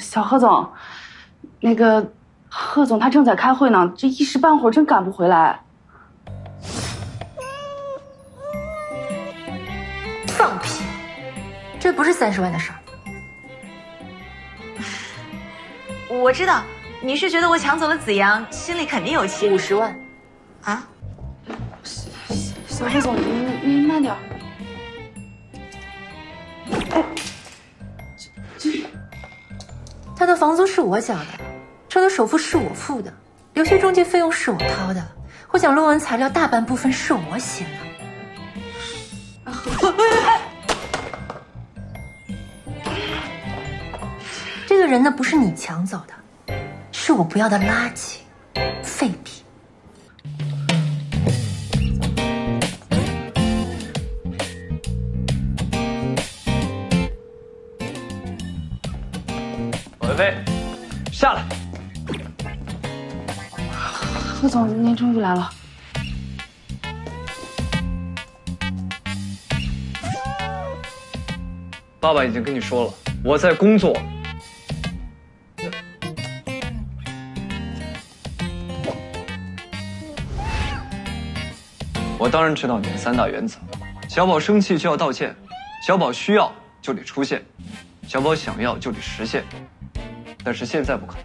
小贺总，那个贺总他正在开会呢，这一时半会儿真赶不回来。放屁，这不是30万的事儿。我知道，你是觉得我抢走了子阳，心里肯定有气。50万，啊？小贺总，您慢点。哎，这。 他的房租是我缴的，车的首付是我付的，留学中介费用是我掏的，我讲论文材料大半部分是我写的。这个人呢，不是你抢走的，是我不要的垃圾、废品。飞，下来。贺总，您终于来了。爸爸已经跟你说了，我在工作。我当然知道你的三大原则：小宝生气就要道歉，小宝需要就得出现，小宝想要就得实现。 但是现在不可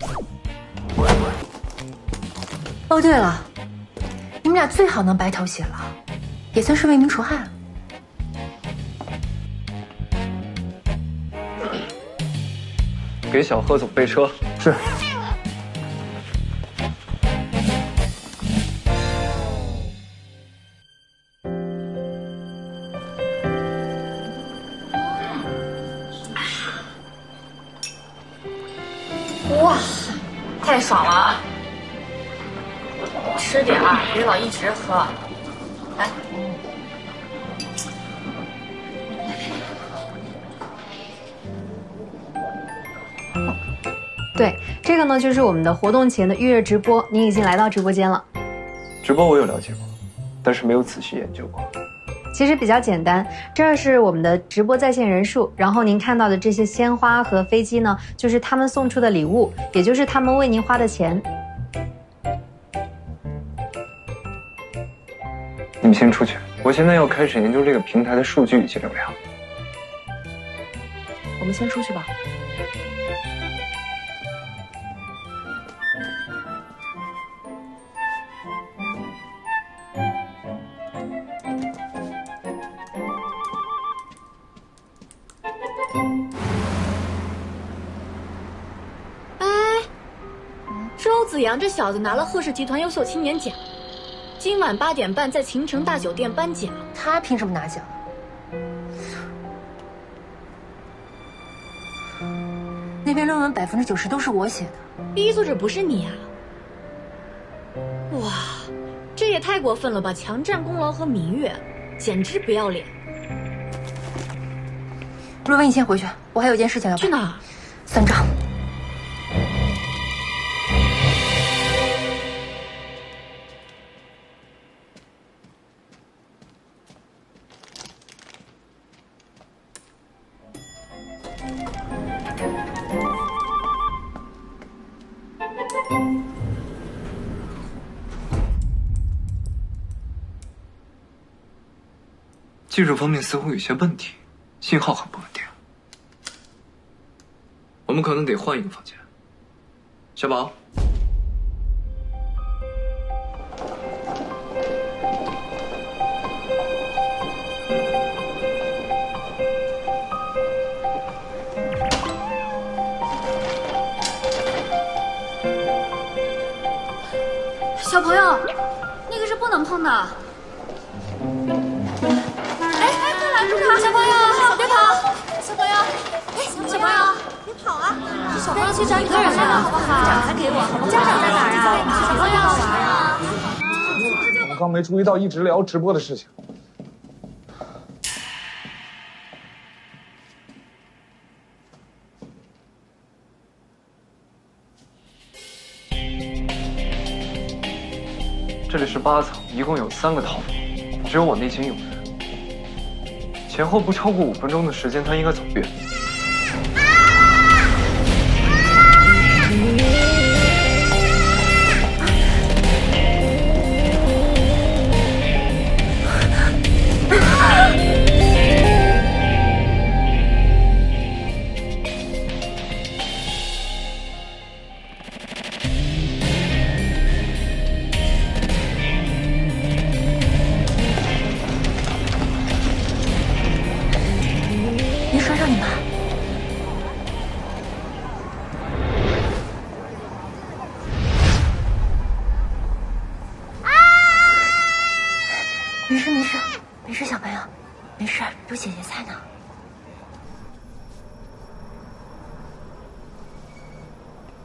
能。哦，对了，你们俩最好能白头偕老，也算是为民除害了。给小贺总备车。是。太爽了啊！吃点儿，别老一直喝。来，对，这个呢就是我们的活动前的预热直播，你已经来到直播间了。直播我有了解过，但是没有仔细研究过。其实比较简单，这是我们的直播在线人数，然后您看到的这些鲜花和飞机呢，就是他们送出的礼物，也就是他们为您花的钱。你们先出去，我现在要开始研究这个平台的数据以及流量。我们先出去吧。子阳这小子拿了贺氏集团优秀青年奖，今晚8点半在秦城大酒店颁奖。他凭什么拿奖？那篇论文90%都是我写的。第一作者不是你啊！哇，这也太过分了吧！强占功劳和名誉，简直不要脸！论文你先回去，我还有件事情要办。去哪儿？算账。 技术方面似乎有些问题，信号很不稳定。我们可能得换一个房间。小宝，小朋友，那个是不能碰的。 小朋友，别跑！小朋友，哎，小朋友，别跑啊！小朋友去找你家长好不好？家长还给我，家长在哪儿啊？小朋友玩啊！我刚没注意到，一直聊直播的事情。这里是8层，一共有3个套房，只有我内情有人。前后不超过5分钟的时间，他应该走远。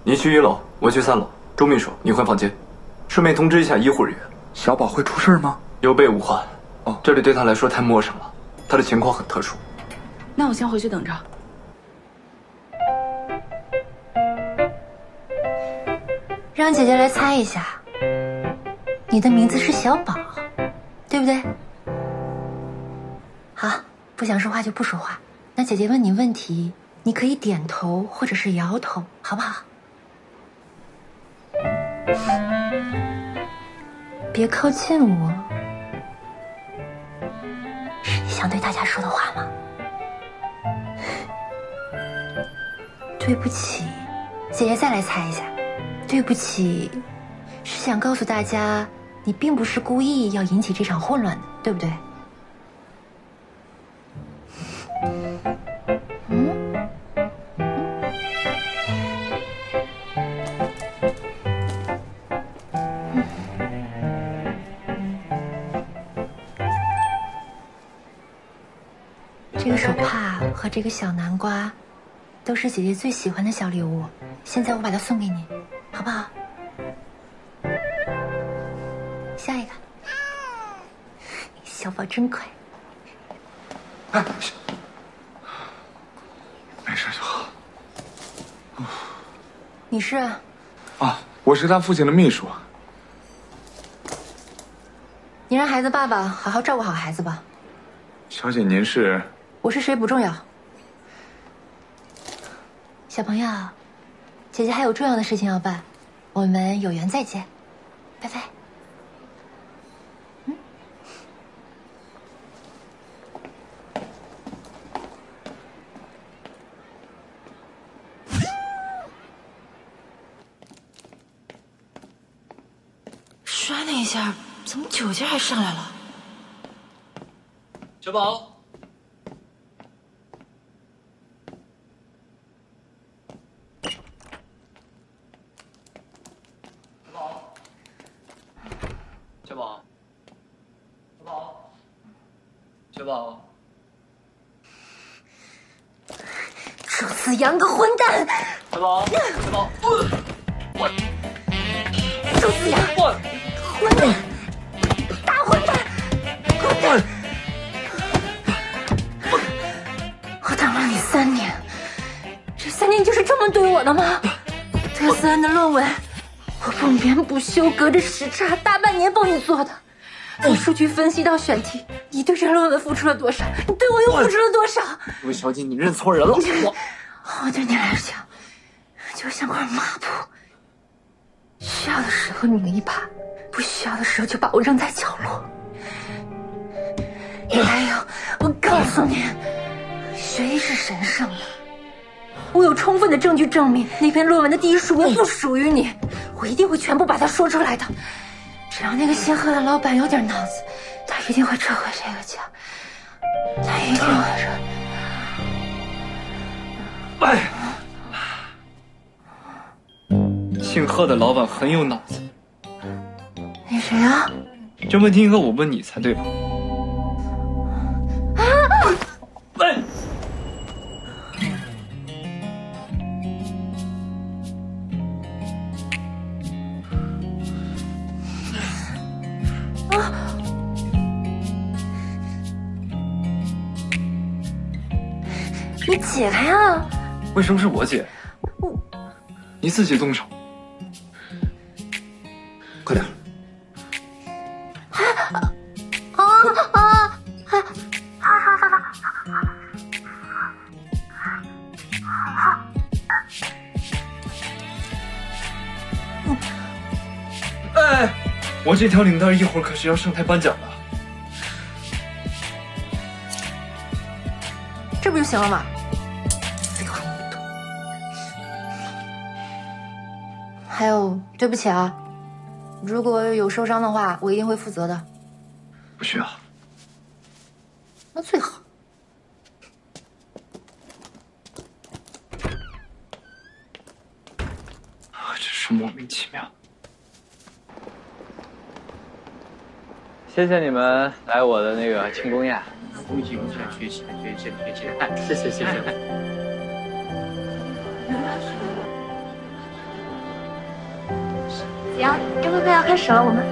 你去1楼，我去3楼。周秘书，你换房间，顺便通知一下医护人员。小宝会出事吗？有备无患。哦，这里对他来说太陌生了，他的情况很特殊。那我先回去等着。让姐姐来猜一下，你的名字是小宝，对不对？好，不想说话就不说话。那姐姐问你问题，你可以点头或者是摇头，好不好？ 别靠近我，是你想对大家说的话吗？对不起，姐姐再来猜一下。对不起，是想告诉大家，你并不是故意要引起这场混乱的，对不对？嗯。 这个手帕和这个小南瓜，都是姐姐最喜欢的小礼物。现在我把它送给你，好不好？下一个，小宝真乖。哎，没事就好。你是？啊，我是他父亲的秘书。你让孩子爸爸好好照顾好孩子吧。小姐，您是？ 我是谁不重要，小朋友，姐姐还有重要的事情要办，我们有缘再见，拜拜。嗯，摔了一下，怎么酒劲还上来了？小宝。 小宝，周子阳个混蛋！小宝，小宝，我周子阳，混蛋，大混蛋，混蛋！我等了你3年，这3年就是这么对我的吗？德思恩的论文，我不眠不休，隔着时差大半年帮你做的。 从数据分析到选题，你对这论文付出了多少？你对我又付出了多少？这位小姐，你认错人了。我对你来讲，就像块抹布，需要的时候拧一把，不需要的时候就把我扔在角落。还有，我告诉你，学医是神圣的，我有充分的证据证明那篇论文的第1署名不属于你，我一定会全部把它说出来的。 只要那个姓贺的老板有点脑子，他一定会撤回这个家，他一定会撤。哎，姓贺的老板很有脑子。你谁啊？这问题应该我问你才对吧？啊！哎。 你解开啊！为什么是我解？我，你自己动手，快点！哎，我这条领带一会儿可是要上台颁奖的。 这不就行了吗？哎呦，还有，对不起啊，如果有受伤的话，我一定会负责的。不需要。那最好。真是莫名其妙。谢谢你们来我的那个庆功宴。 谢谢，谢谢。行，这会快要开始了，我们。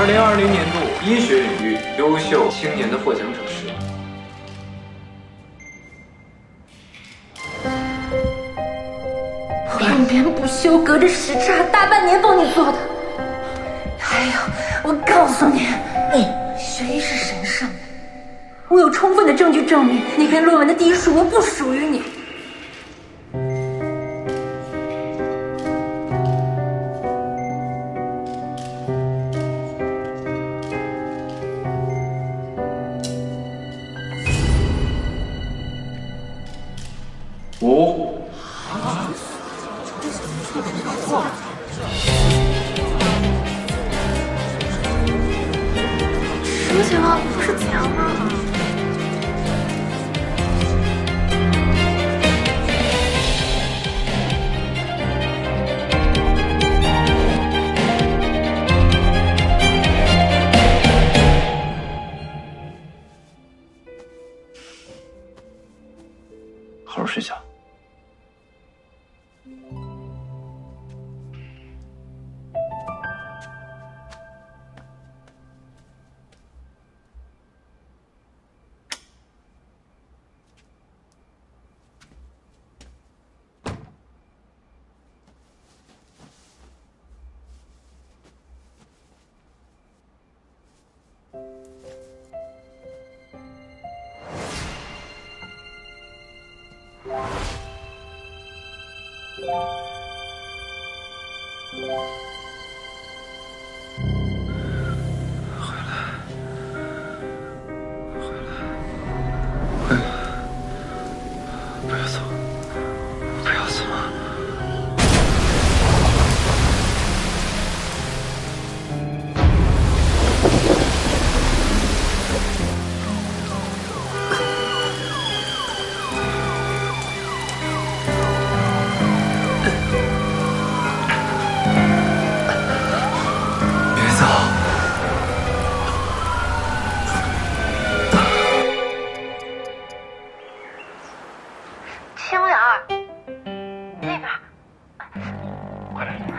2020年度。 医学领域优秀青年的获奖者是半年不休，隔着时差，大半年帮你做的。还有，我告诉你，谁是神圣的？我有充分的证据证明，那篇论文的第一束我不属于你。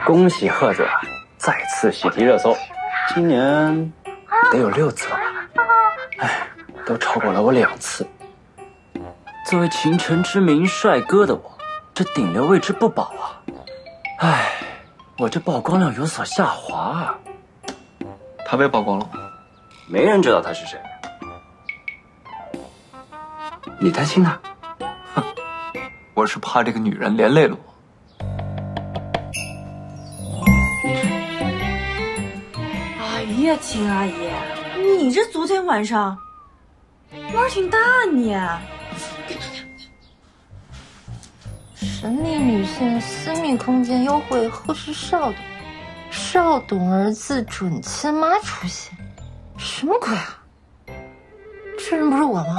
恭喜贺总再次喜提热搜，今年得有6次了吧？哎，都超过了我2次。作为秦城之名帅哥的我，这顶流位置不保啊！哎，我这曝光量有所下滑啊。他被曝光了吗？没人知道他是谁。你担心他？哼，我是怕这个女人连累了我。 哎呀，秦阿姨，你这昨天晚上玩挺大你。神秘女性私密空间优惠呵斥少董，少董儿子准亲妈出现，什么鬼啊？这人不是我吗？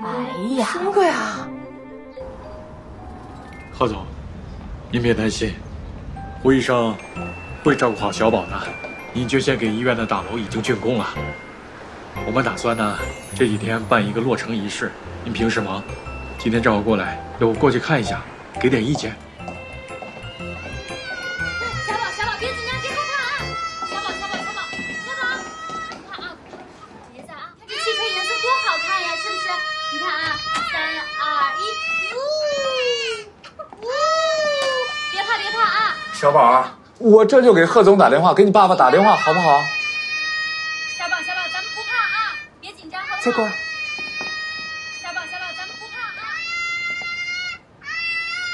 哎呀，什么鬼啊？贺总，您别担心。 胡医生会照顾好小宝的，您就先给医院的大楼已经竣工了。我们打算呢这几天办一个落成仪式。您平时忙，今天正好过来，要不过去看一下，给点意见。小宝，别紧张，别害怕啊！小宝，看啊，看一下啊，这汽车颜色多好看呀，是不是？你看啊，3、2、1，呜呜，别小宝啊，我这就给贺总打电话，给你爸爸打电话，好不好？小宝，小宝，咱们不怕啊，别紧张，好不好？这块。小宝，小宝，咱们不怕啊。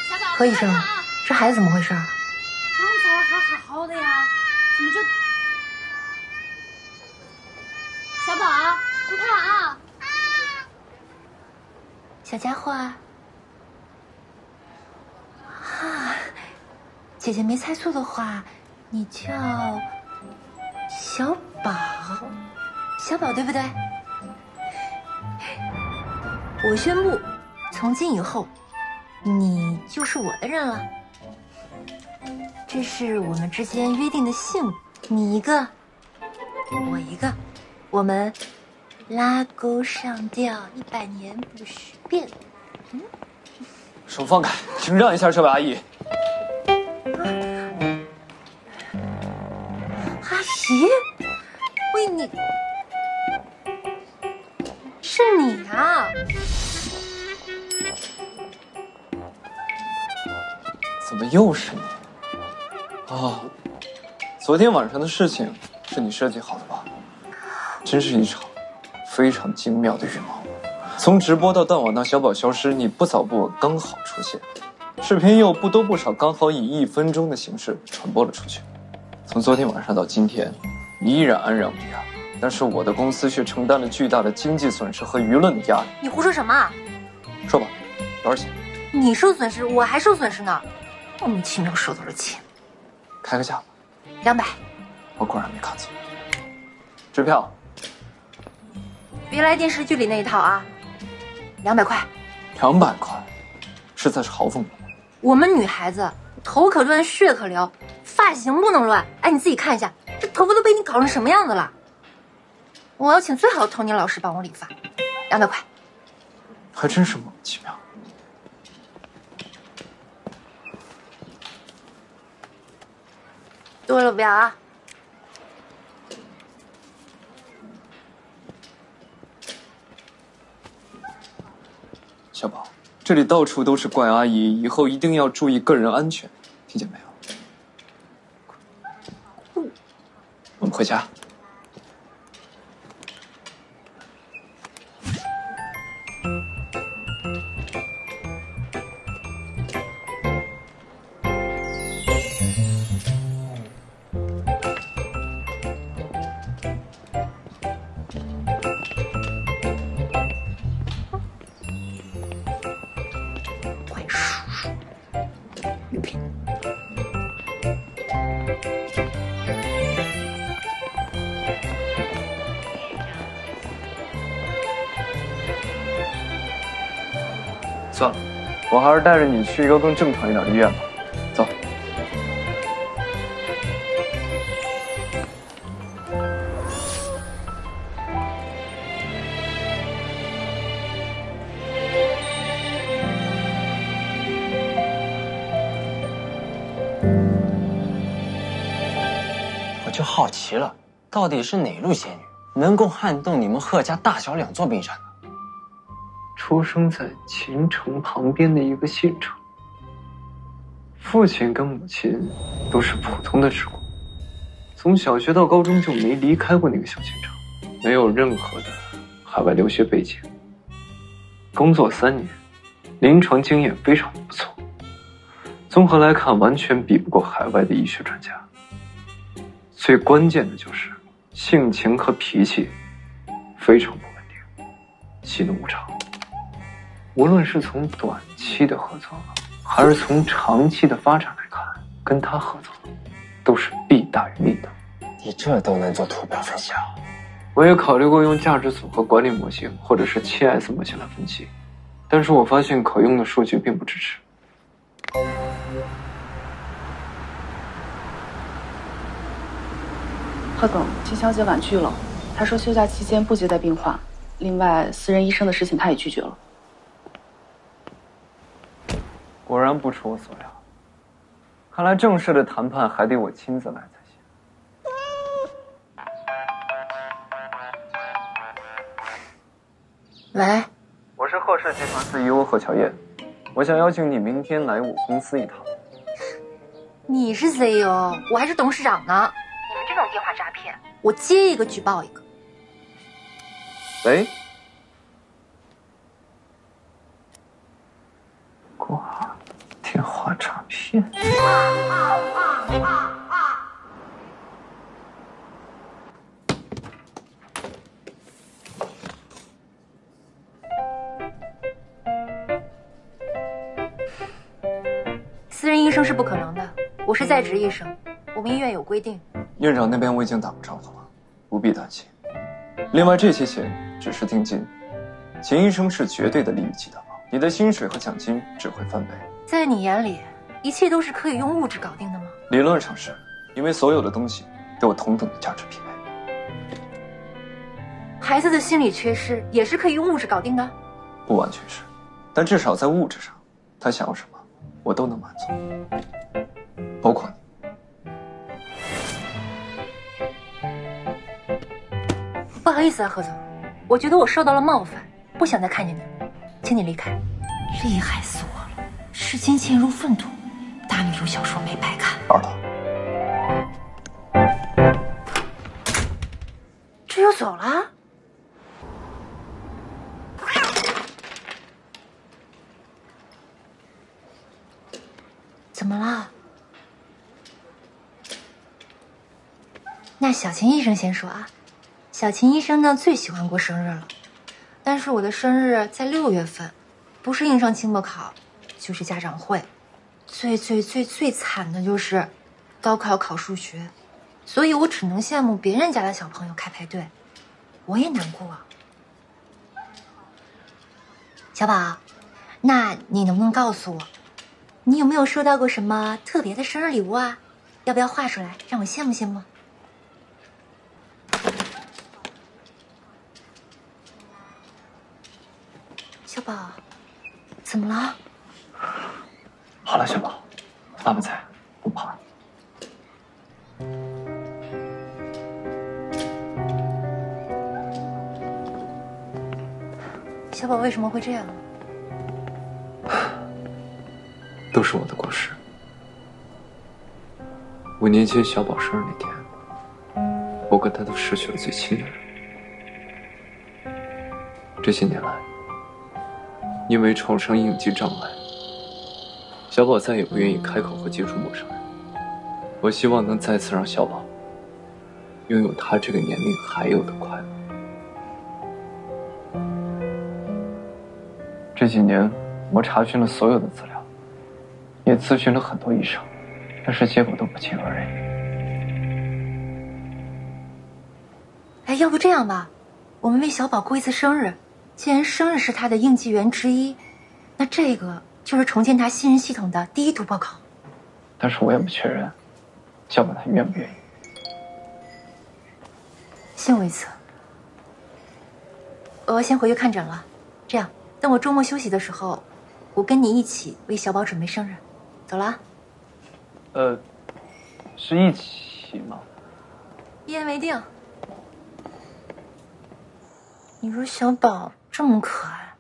小宝，贺医生，这孩子怎么回事？刚才还好好的呀，怎么就……小宝，不怕啊。小家伙啊。 啊，姐姐没猜错的话，你叫小宝，小宝对不对？我宣布，从今以后，你就是我的人了。这是我们之间约定的信物，你一个，我一个，我们拉钩上吊100年不许变。嗯。 手放开，请让一下这位阿姨。阿姨，喂你，是你啊！怎么又是你？哦，昨天晚上的事情是你设计好的吧？真是一场非常精妙的预谋。 从直播到断网到小宝消失，你不早不晚刚好出现，视频又不多不少，刚好以1分钟的形式传播了出去。从昨天晚上到今天，你依然安然无恙，但是我的公司却承担了巨大的经济损失和舆论的压力。你胡说什么？说吧，多少钱？你受损失，我还受损失呢，莫名其妙受多少钱？开个价，200。我果然没看错。支票，别来电视剧里那一套啊。 200块，200块，是在嘲讽我。我们女孩子头可断，血可流，发型不能乱。哎，你自己看一下，这头发都被你搞成什么样子了！我要请最好的童年老师帮我理发，200块。还真是莫名其妙。多了不要啊。 小宝，这里到处都是怪阿姨，以后一定要注意个人安全，听见没有？我们回家。算了，我还是带着你去一个更正常一点的医院吧。走。我就好奇了，到底是哪路仙女能够撼动你们贺家大小2座冰山呢？ 出生在秦城旁边的一个县城，父亲跟母亲都是普通的职工，从小学到高中就没离开过那个小县城，没有任何的海外留学背景。工作3年，临床经验非常不错，综合来看完全比不过海外的医学专家。最关键的就是性情和脾气非常不稳定，喜怒无常。 无论是从短期的合作，还是从长期的发展来看，跟他合作都是弊大于利的。你这都能做图表分析啊？我也考虑过用价值组合管理模型或者是7S 模型来分析，但是我发现可用的数据并不支持。贺总，秦小姐婉拒了，她说休假期间不接待病患，另外私人医生的事情她也拒绝了。 果然不出我所料，看来正式的谈判还得我亲自来才行。喂，我是贺氏集团CEO贺乔燕，我想邀请你明天来我公司一趟。你是 CEO， 我还是董事长呢。你们这种电话诈骗，我接一个举报一个。喂，挂电话诈骗。私人医生是不可能的，我是在职医生，我们医院有规定。院长那边我已经打过招呼了，不必担心。另外这些钱只是定金，钱医生是绝对的利益极大，你的薪水和奖金只会翻倍。在你眼里，一切都是可以用物质搞定的吗？理论上是，因为所有的东西都有同等的价值匹配。孩子的心理缺失也是可以用物质搞定的？不完全是，但至少在物质上，他想要什么？ 我都能满足，包括你。不好意思啊，贺总，我觉得我受到了冒犯，不想再看见你了，请你离开。厉害死我了！视金钱如粪土，大女主小说没白看。儿子，这又走了。 怎么了？那小秦医生先说啊。小秦医生呢最喜欢过生日了，但是我的生日在6月份，不是应上期末考，就是家长会。最惨的就是高考考数学，所以我只能羡慕别人家的小朋友开派对，我也难过啊。小宝，那你能不能告诉我？ 你有没有收到过什么特别的生日礼物啊？要不要画出来让我羡慕羡慕？小宝，怎么了？好了，小宝，妈妈在，不怕。小宝为什么会这样？ 都是我的过失。五年前小宝生日那天，我跟他都失去了最亲的人。这些年来，因为创伤应激障碍，小宝再也不愿意开口和接触陌生人。我希望能再次让小宝拥有他这个年龄还有的快乐。这几年，我查询了所有的资料。 也咨询了很多医生，但是结果都不尽如人意。哎，要不这样吧，我们为小宝过一次生日。既然生日是他的应激源之一，那这个就是重建他信任系统的第一突破口。但是我也不确认，小宝他愿不愿意？信我一次。我先回去看诊了。这样，等我周末休息的时候，我跟你一起为小宝准备生日。 走了，是一起吗？一言为定。你说小宝这么可爱，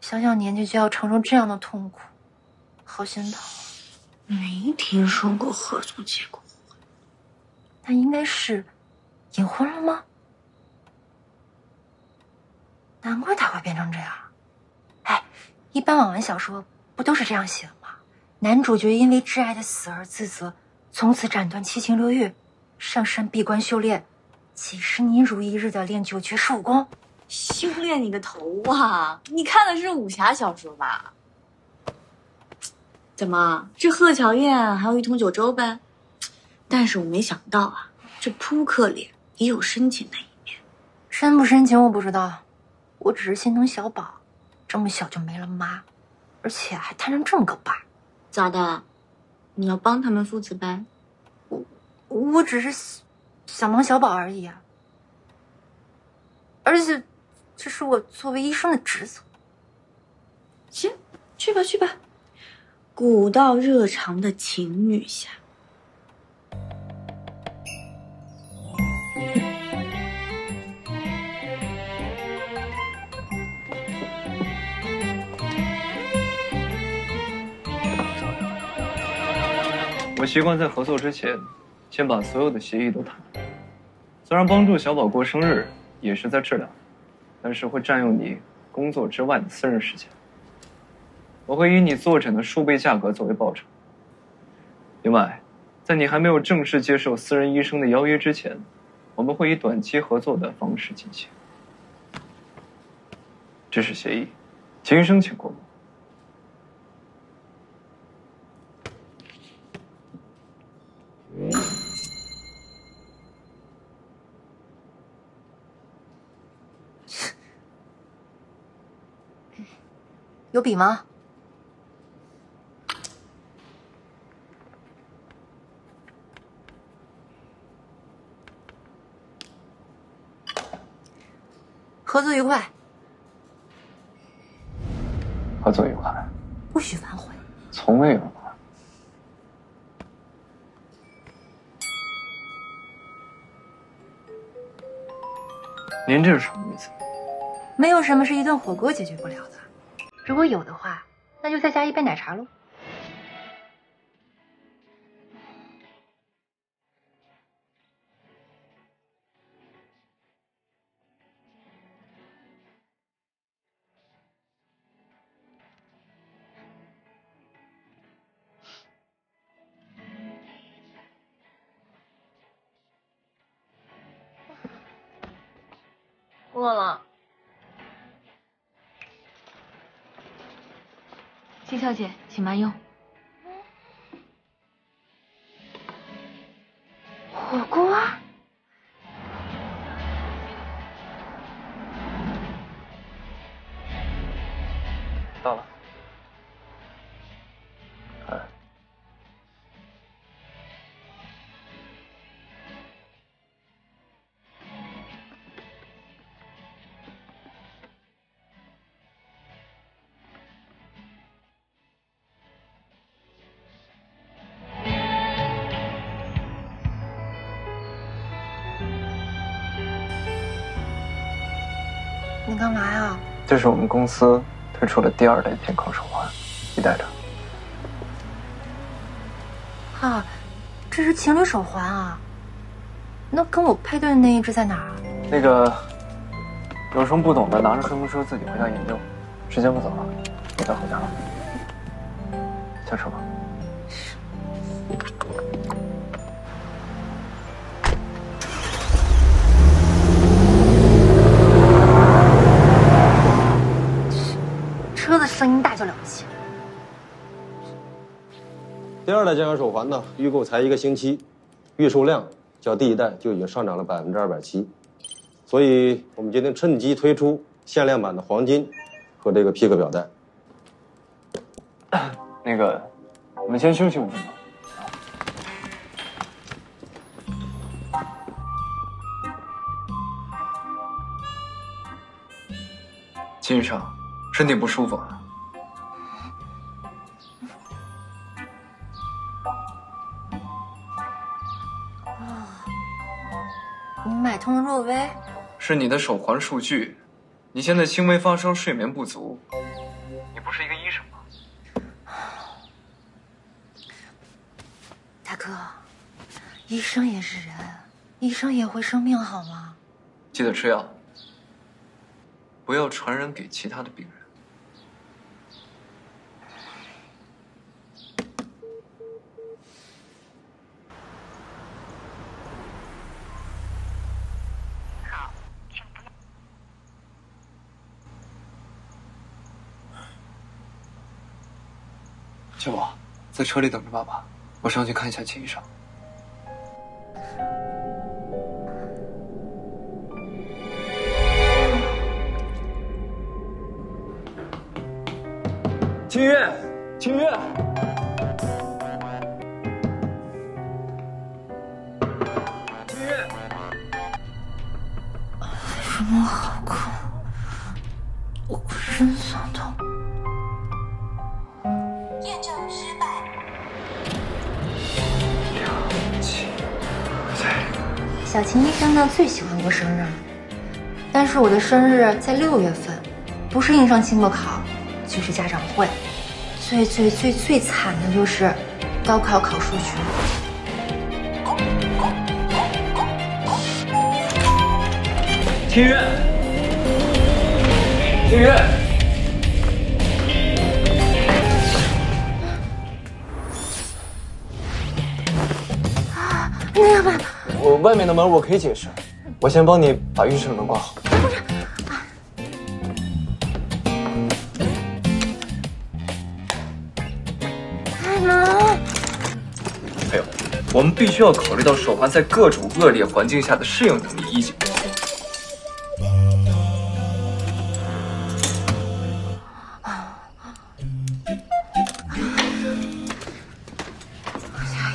小小年纪就要承受这样的痛苦，好心疼。没听说过贺总结过婚，那应该是隐婚了吗？难怪他会变成这样。哎，一般网文小说不都是这样写的？ 男主角因为挚爱的死而自责，从此斩断七情六欲，上山闭关修炼，几十年如一日的练九绝十五功。修炼你个头啊！你看的是武侠小说吧？怎么，这贺乔燕还有一统九州呗？但是我没想到啊，这扑克脸也有深情的一面。深不深情我不知道，我只是心疼小宝，这么小就没了妈，而且还摊上这么个爸。 咋的？你要帮他们父子呗？我只是想帮小宝而已啊。而且，这是我作为医生的职责。行，去吧去吧。古道热肠的情侣下。我习惯在合作之前，先把所有的协议都谈。虽然帮助小宝过生日也是在质量，但是会占用你工作之外的私人时间。我会以你坐诊的数倍价格作为报酬。另外，在你还没有正式接受私人医生的邀约之前，我们会以短期合作的方式进行。这是协议，秦医生请过目。 有笔吗？合作愉快。合作愉快。不许反悔。从未有过。 您这是什么意思？没有什么是一顿火锅解决不了的，如果有的话，那就再加一杯奶茶喽。饿了，金小姐，请慢用。火锅？到了。哎，你干嘛呀？这是我们公司推出的第2代健康手环，你戴着。啊，这是情侣手环啊？那跟我配对的那一只在哪儿啊？那个，有什么不懂的，拿着说明书自己回家研究。时间不早了，我该回家了。先吃吧。 声音大就了不起了。第2代健康手环呢，预购才1个星期，预售量较第1代就已经上涨了207%，所以我们决定趁机推出限量版的黄金和这个皮革表带。那个，我们先休息5分钟。 金医生，身体不舒服啊。 你买通了若薇，是你的手环数据。你现在轻微发烧，睡眠不足。你不是一个医生吗？大哥，医生也是人，医生也会生病，好吗？记得吃药，不要传染给其他的病人。 小宝，在车里等着爸爸，我上去看一下秦医生。秦月，秦月，秦月，为什么我好困？我浑身酸痛。 小秦医生呢最喜欢过生日了，但是我的生日在6月份，不是硬上期末考，就是家长会。最惨的就是高考考数学。天悦，天悦，啊，那个吧，我外面的门我可以解释，我先帮你把浴室的门关好。 我们必须要考虑到手环在各种恶劣环境下的适应能力以及。啥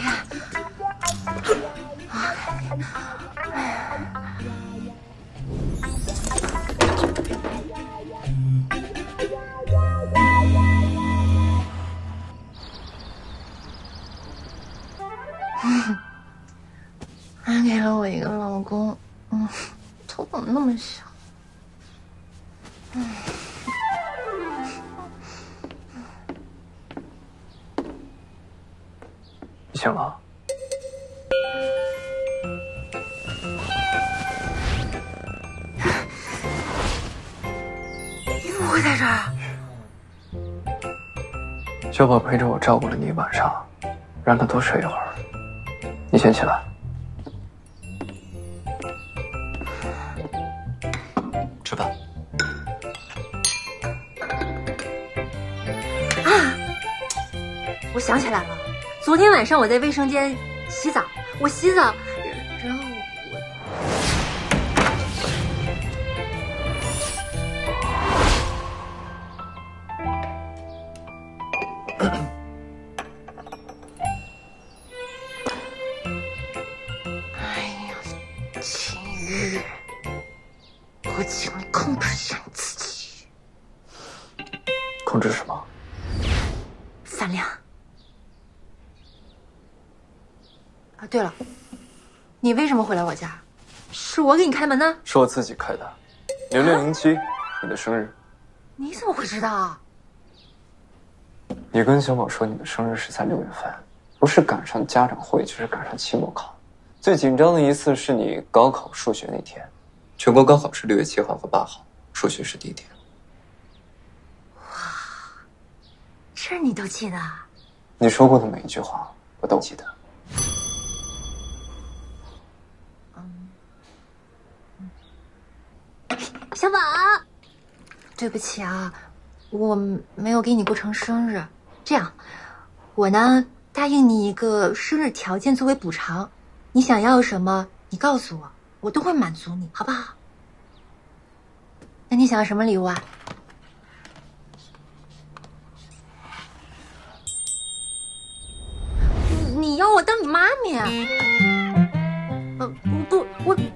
呀？还给了我一个老公，头怎么那么小？你醒了？你怎么会在这儿？小宝陪着我照顾了你一晚上，让他多睡一会儿。你先起来。 吃饭啊！我想起来了，昨天晚上我在卫生间洗澡，我洗澡，然后我……哎呀，秦玉。 我请你控制一下你自己。控制什么？饭量。啊，对了，你为什么会来我家？是我给你开门呢？是我自己开的。0607，你的生日。你怎么会知道啊？你跟小宝说你的生日是在6月份，不是赶上家长会，就是赶上期末考。最紧张的一次是你高考数学那天。 全国高考是6月7号和8号，数学是第一天。哇，这你都记得？你说过的每一句话，我都记得。小宝，对不起啊，我没有给你过成生日。这样，我呢答应你一个生日条件作为补偿，你想要什么，你告诉我。 我都会满足你，好不好？那你想要什么礼物啊？你要我当你妈咪啊？不是，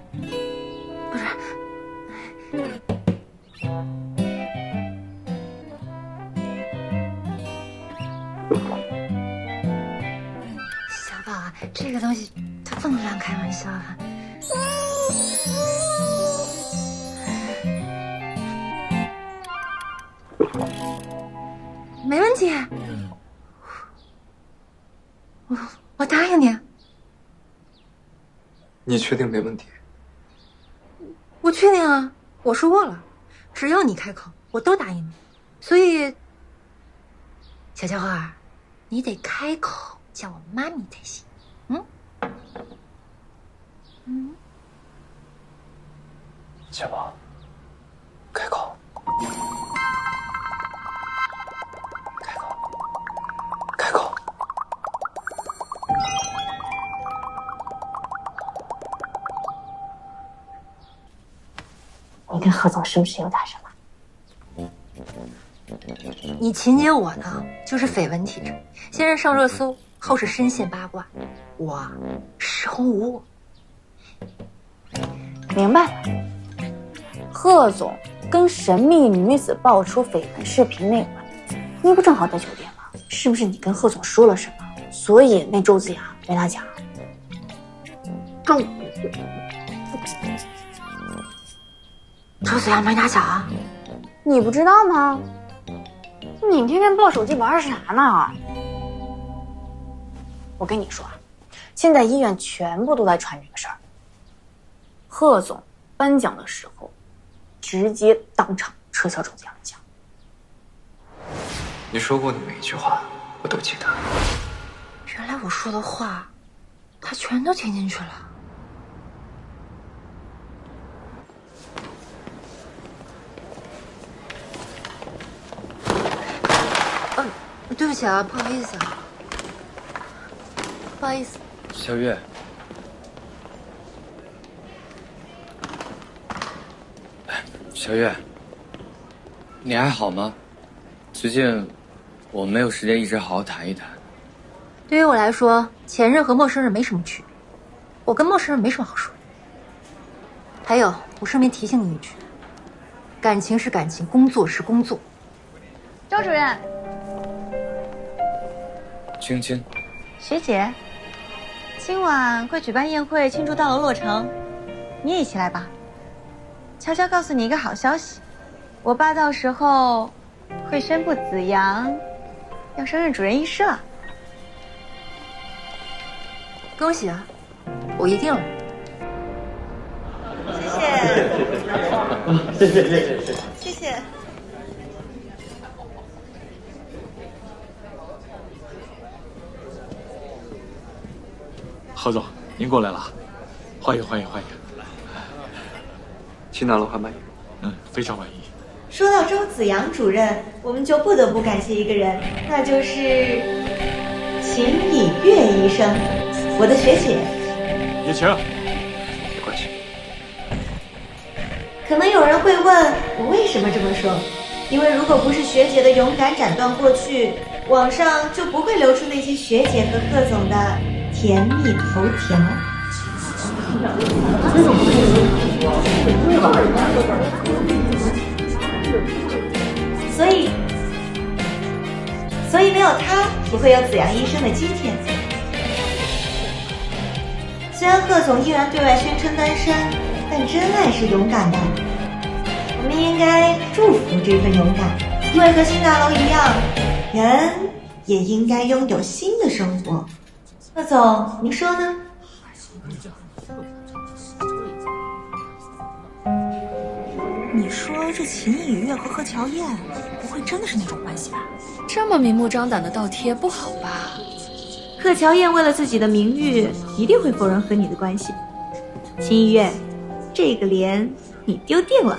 小宝啊，这个东西它不能乱开玩笑啊。 没问题，我答应你。你确定没问题？我确定啊，我说过了，只要你开口，我都答应你。所以，小家伙，你得开口叫我妈咪才行。嗯。 小宝，开口，开口，开口！你跟贺总是不是有点什么？你秦姐我呢，就是绯闻体质，先是上热搜，后是深陷八卦，我时空无我。明白了。 贺总跟神秘女子爆出绯闻视频那晚，你不正好在酒店吗？是不是你跟贺总说了什么，所以那周子雅没拿奖？周子雅没拿奖啊？你不知道吗？你天天抱手机玩啥呢？我跟你说啊，现在医院全部都在传这个事儿。贺总颁奖的时候，直接当场撤销中奖的奖。你说过的每一句话，我都记得。原来我说的话，他全都听进去了。 对不起啊，不好意思啊，不好意思。小月，小月，你还好吗？最近我没有时间一直好好谈一谈。对于我来说，前任和陌生人没什么区别，我跟陌生人没什么好说的。还有，我顺便提醒你一句，感情是感情，工作是工作。周主任。 青青，学姐，今晚会举办宴会庆祝大楼落成，你也一起来吧。悄悄告诉你一个好消息，我爸到时候会宣布子阳要升任主任医师了。恭喜啊！我一定来。谢谢。谢谢。 何总，您过来了，欢迎！新大楼还满意？嗯，非常满意。说到周子阳主任，我们就不得不感谢一个人，那就是秦以月医生，我的学姐。也行，没关系。可能有人会问我为什么这么说，因为如果不是学姐的勇敢斩断过去，网上就不会流出那些学姐和贺总的。 甜蜜头条。所以没有他，不会有子阳医生的今天。虽然贺总依然对外宣称单身，但真爱是勇敢的。我们应该祝福这份勇敢，因为和新大楼一样，人也应该拥有新的生活。 贺总，您说呢？你说这秦以月和贺乔燕不会真的是那种关系吧？这么明目张胆的倒贴不好吧？贺乔燕为了自己的名誉，一定会否认和你的关系。秦以月，这个脸你丢定了。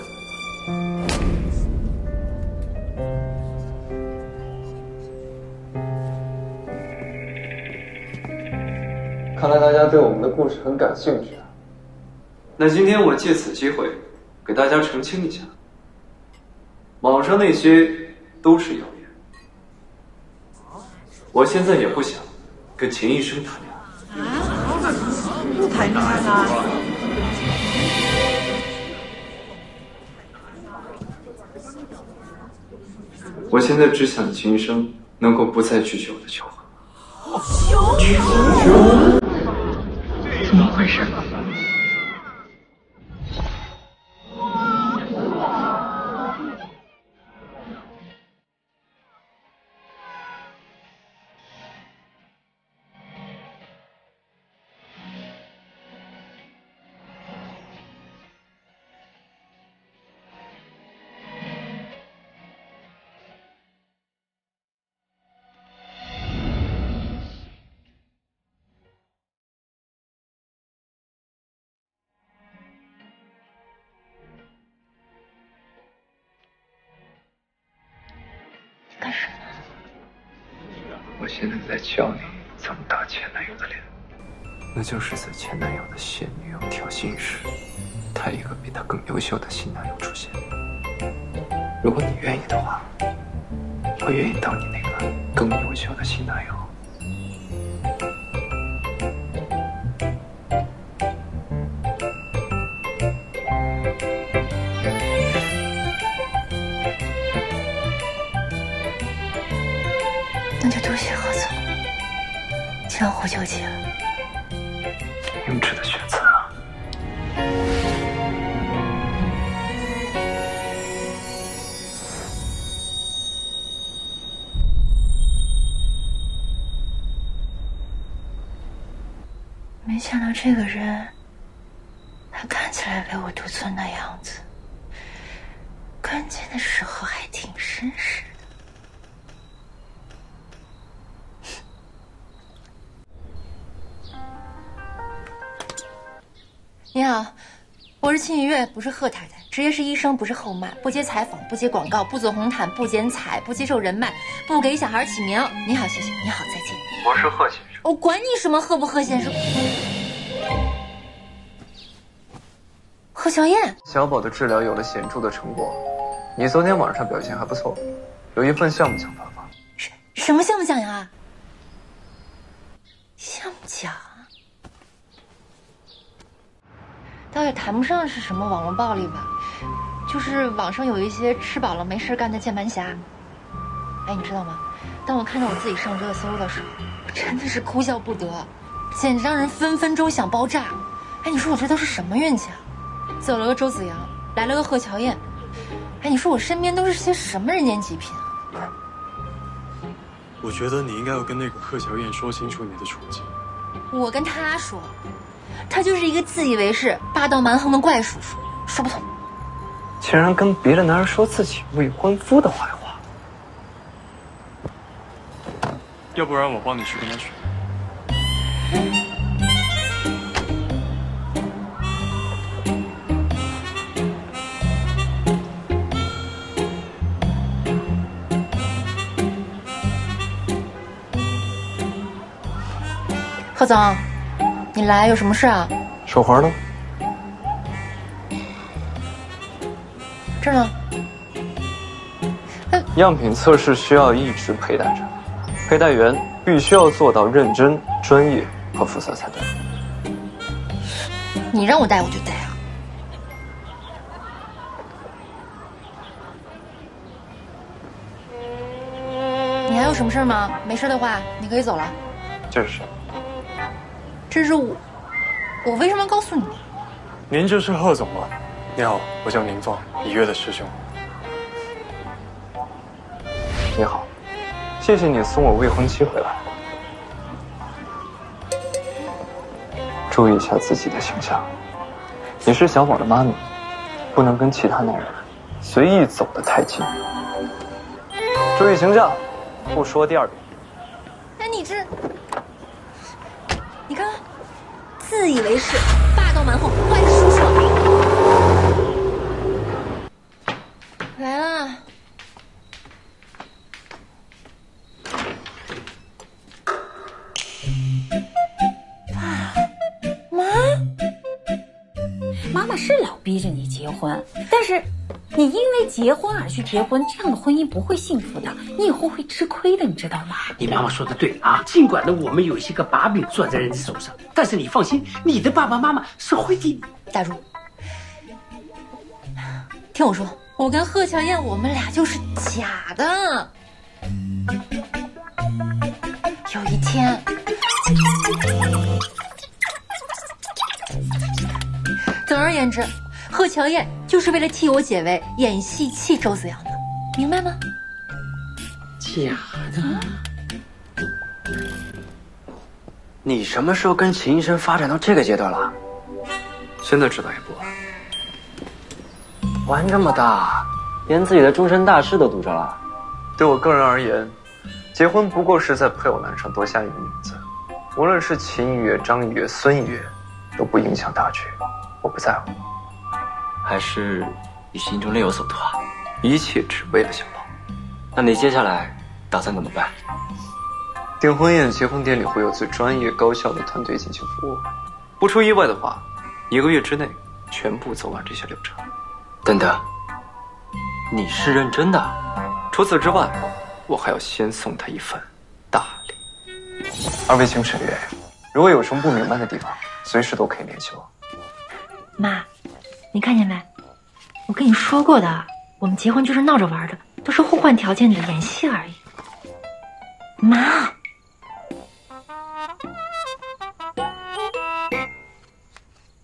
看来大家对我们的故事很感兴趣啊。那今天我借此机会，给大家澄清一下，网上那些都是谣言。我现在也不想跟秦医生谈恋爱。啊？不谈恋爱了？我现在只想秦医生能够不再拒绝我的求婚。求婚？ 怎么回事？我现在在教你怎么打前男友的脸，那就是在前男友的现女友挑衅时，派一个比他更优秀的新男友出现。如果你愿意的话，我愿意当你那个更优秀的新男友。江湖救急了，明智的选择啊！没想到这个人，他看起来唯我独尊的样子，关键的时候还挺绅士的。你好，我是秦雨月，不是贺太太。职业是医生，不是后妈。不接采访，不接广告，不走红毯，不剪彩，不接受人脉，不给小孩起名。你好，谢谢。你好，再见。我是贺先生。我管你什么贺不贺先生。 贺乔燕，小宝的治疗有了显著的成果，你昨天晚上表现还不错，有一份项目奖发放。什么项目奖呀？项目奖倒也谈不上是什么网络暴力吧，就是网上有一些吃饱了没事干的键盘侠。哎，你知道吗？当我看到我自己上周的收入的时候，我真的是哭笑不得，简直让人分分钟想爆炸。哎，你说我这都是什么运气啊？ 走了个周子阳，来了个贺乔燕，哎，你说我身边都是些什么人间极品啊？我觉得你应该要跟那个贺乔燕说清楚你的处境。我跟他说，他就是一个自以为是、霸道蛮横的怪叔叔，说不通。竟然跟别的男人说自己未婚夫的坏话，要不然我帮你去跟他说。 贺总，你来有什么事啊？手环呢？这呢？哎，样品测试需要一直佩戴着，佩戴员必须要做到认真、专业和负责才对。你让我戴我就戴啊！你还有什么事吗？没事的话，你可以走了。这是谁？ 这是我，我为什么要告诉你？您就是贺总吗？你好，我叫宁放，以月的师兄。你好，谢谢你送我未婚妻回来。注意一下自己的形象，你是小宝的妈咪，不能跟其他男人随意走得太近。注意形象，不说第二遍。那你这…… 你看，自以为是，霸道蛮横，怪叔叔来了。爸妈，妈妈是老逼着你结婚，但是你因为结婚而去结婚，这样的婚姻不会幸福的，你以后会吃亏的，你知道吗？你妈妈说的对啊，尽管呢我们有一些个把柄攥在人家手上，但是你放心，你的爸爸妈妈是会给你。大柱，听我说，我跟贺乔燕我们俩就是假的。有一天，总而言之。 贺乔燕就是为了替我解围，演戏气周子阳的，明白吗？假的！你什么时候跟秦医生发展到这个阶段了？现在知道也不晚。玩这么大，连自己的终身大事都赌上了。对我个人而言，结婚不过是在配偶栏上多加一个名字。无论是秦雨月、张雨月、孙雨月，都不影响大局，我不在乎。 还是你心中另有所图啊！一切只为了小宝。那你接下来打算怎么办？订婚宴、结婚典礼会有最专业、高效的团队进行服务。不出意外的话，1个月之内全部走完这些流程。等等，你是认真的？除此之外，我还要先送他一份大礼。二位请审阅，如果有什么不明白的地方，随时都可以联系我。妈。 你看见没？我跟你说过的，我们结婚就是闹着玩的，都是互换条件的演戏而已。妈，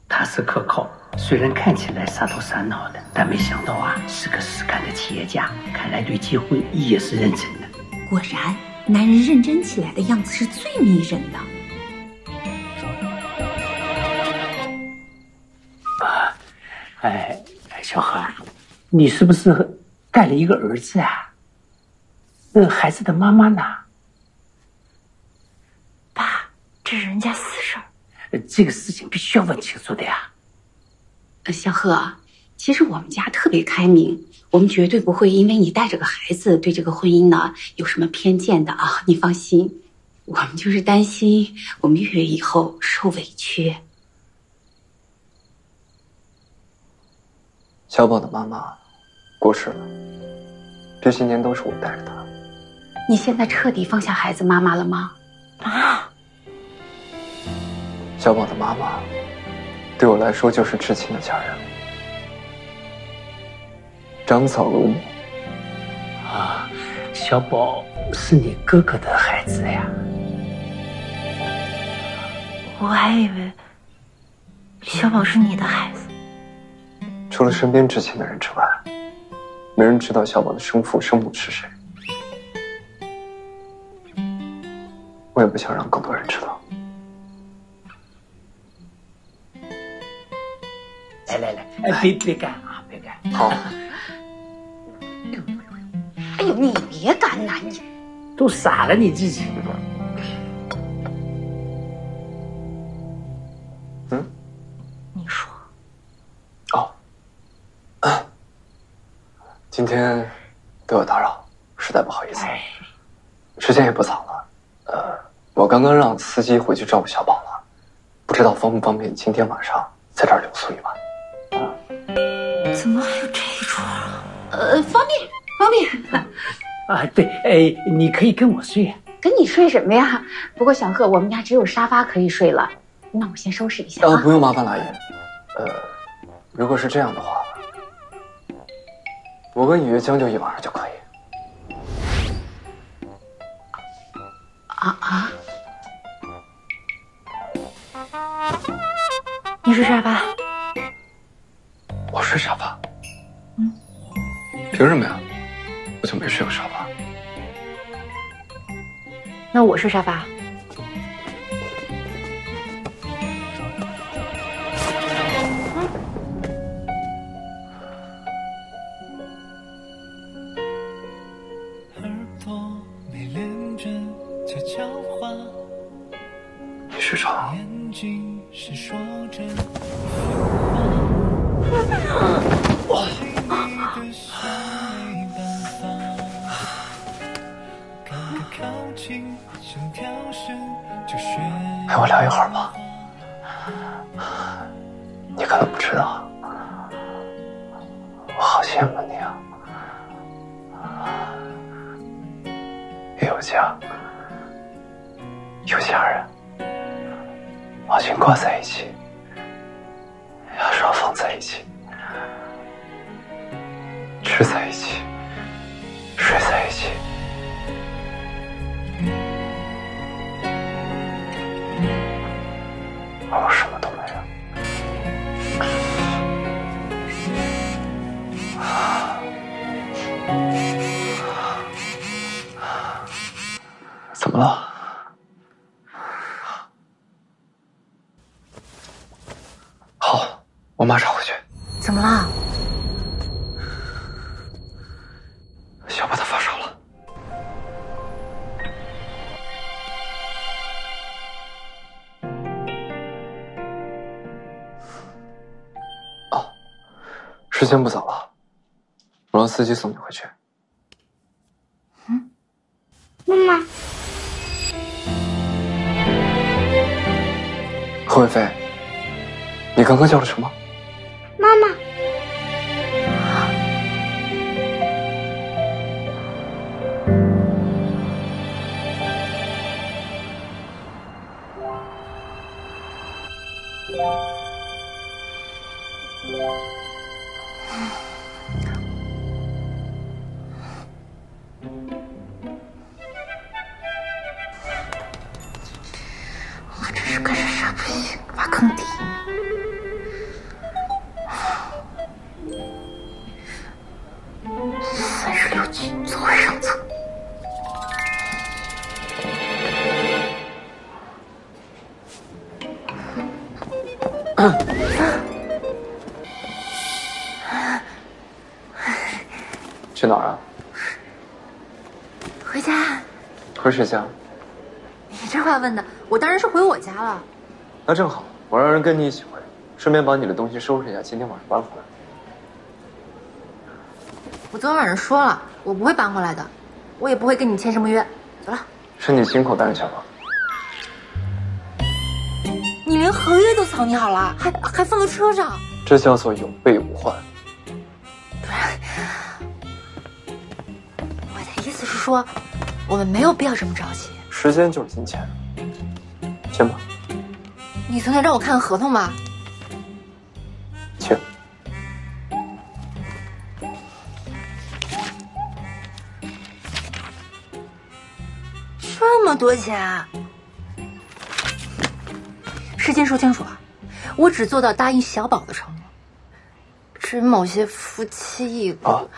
他是可靠，虽然看起来傻头傻脑的，但没想到啊，是个实干的企业家。看来对结婚也是认真的。果然，男人认真起来的样子是最迷人的。哎，小何，你是不是带了一个儿子啊？那孩子的妈妈呢？爸，这是人家私事儿，这个事情必须要问清楚的呀。小贺，其实我们家特别开明，我们绝对不会因为你带着个孩子对这个婚姻呢有什么偏见的啊，你放心。我们就是担心我们月月以后受委屈。 小宝的妈妈过世了，这些年都是我带着她。你现在彻底放下孩子妈妈了吗？啊！小宝的妈妈对我来说就是至亲的家人，长嫂如母。啊，小宝是你哥哥的孩子呀。我还以为小宝是你的孩子。 除了身边至亲的人之外，没人知道小宝的生父生母是谁。我也不想让更多人知道。来来来，哎，别干啊，别干！好。哎呦，你别干呐！你都傻了你自己。嗯？你说。 今天对我打扰，实在不好意思。时间也不早了，我刚刚让司机回去照顾小宝了，不知道方不方便今天晚上在这儿留宿一晚？啊？怎么还有这一出啊？方便，方便。啊，对，哎，你可以跟我睡呀。跟你睡什么呀？不过小贺，我们家只有沙发可以睡了。那我先收拾一下啊。不用麻烦了，阿姨。如果是这样的话。 我跟雨月将就一晚上就可以。啊！你睡沙发，我睡沙发。嗯，凭什么呀？我就没睡过沙发。那我睡沙发。 陪我聊一会儿吧，你可能不知道，我好羡慕你啊！有家，有家人，把心挂在一起，牙刷放在一起，吃在一起，睡在一起。 而我什么都没有。怎么了？好，我马上回去。怎么了？小宝他发烧了。时间不早了，我让司机送你回去。嗯，妈妈。何伟飞，你刚刚叫了什么？妈妈。啊。去哪儿啊？回家。回谁家？你这话问的，我当然是回我家了。那正好，我让人跟你一起回，顺便把你的东西收拾一下，今天晚上搬回来。我昨天晚上说了，我不会搬回来的，我也不会跟你签什么约。走了。是你亲口答应小王。 你连合约都草拟好了，还放在车上，这叫做有备无患。不是，我的意思是说，我们没有必要这么着急。时间就是金钱，签吧。你总得让我看看合同吧。请。这么多钱啊！ 事先说清楚啊，我只做到答应小宝的承诺，至于某些夫妻义务，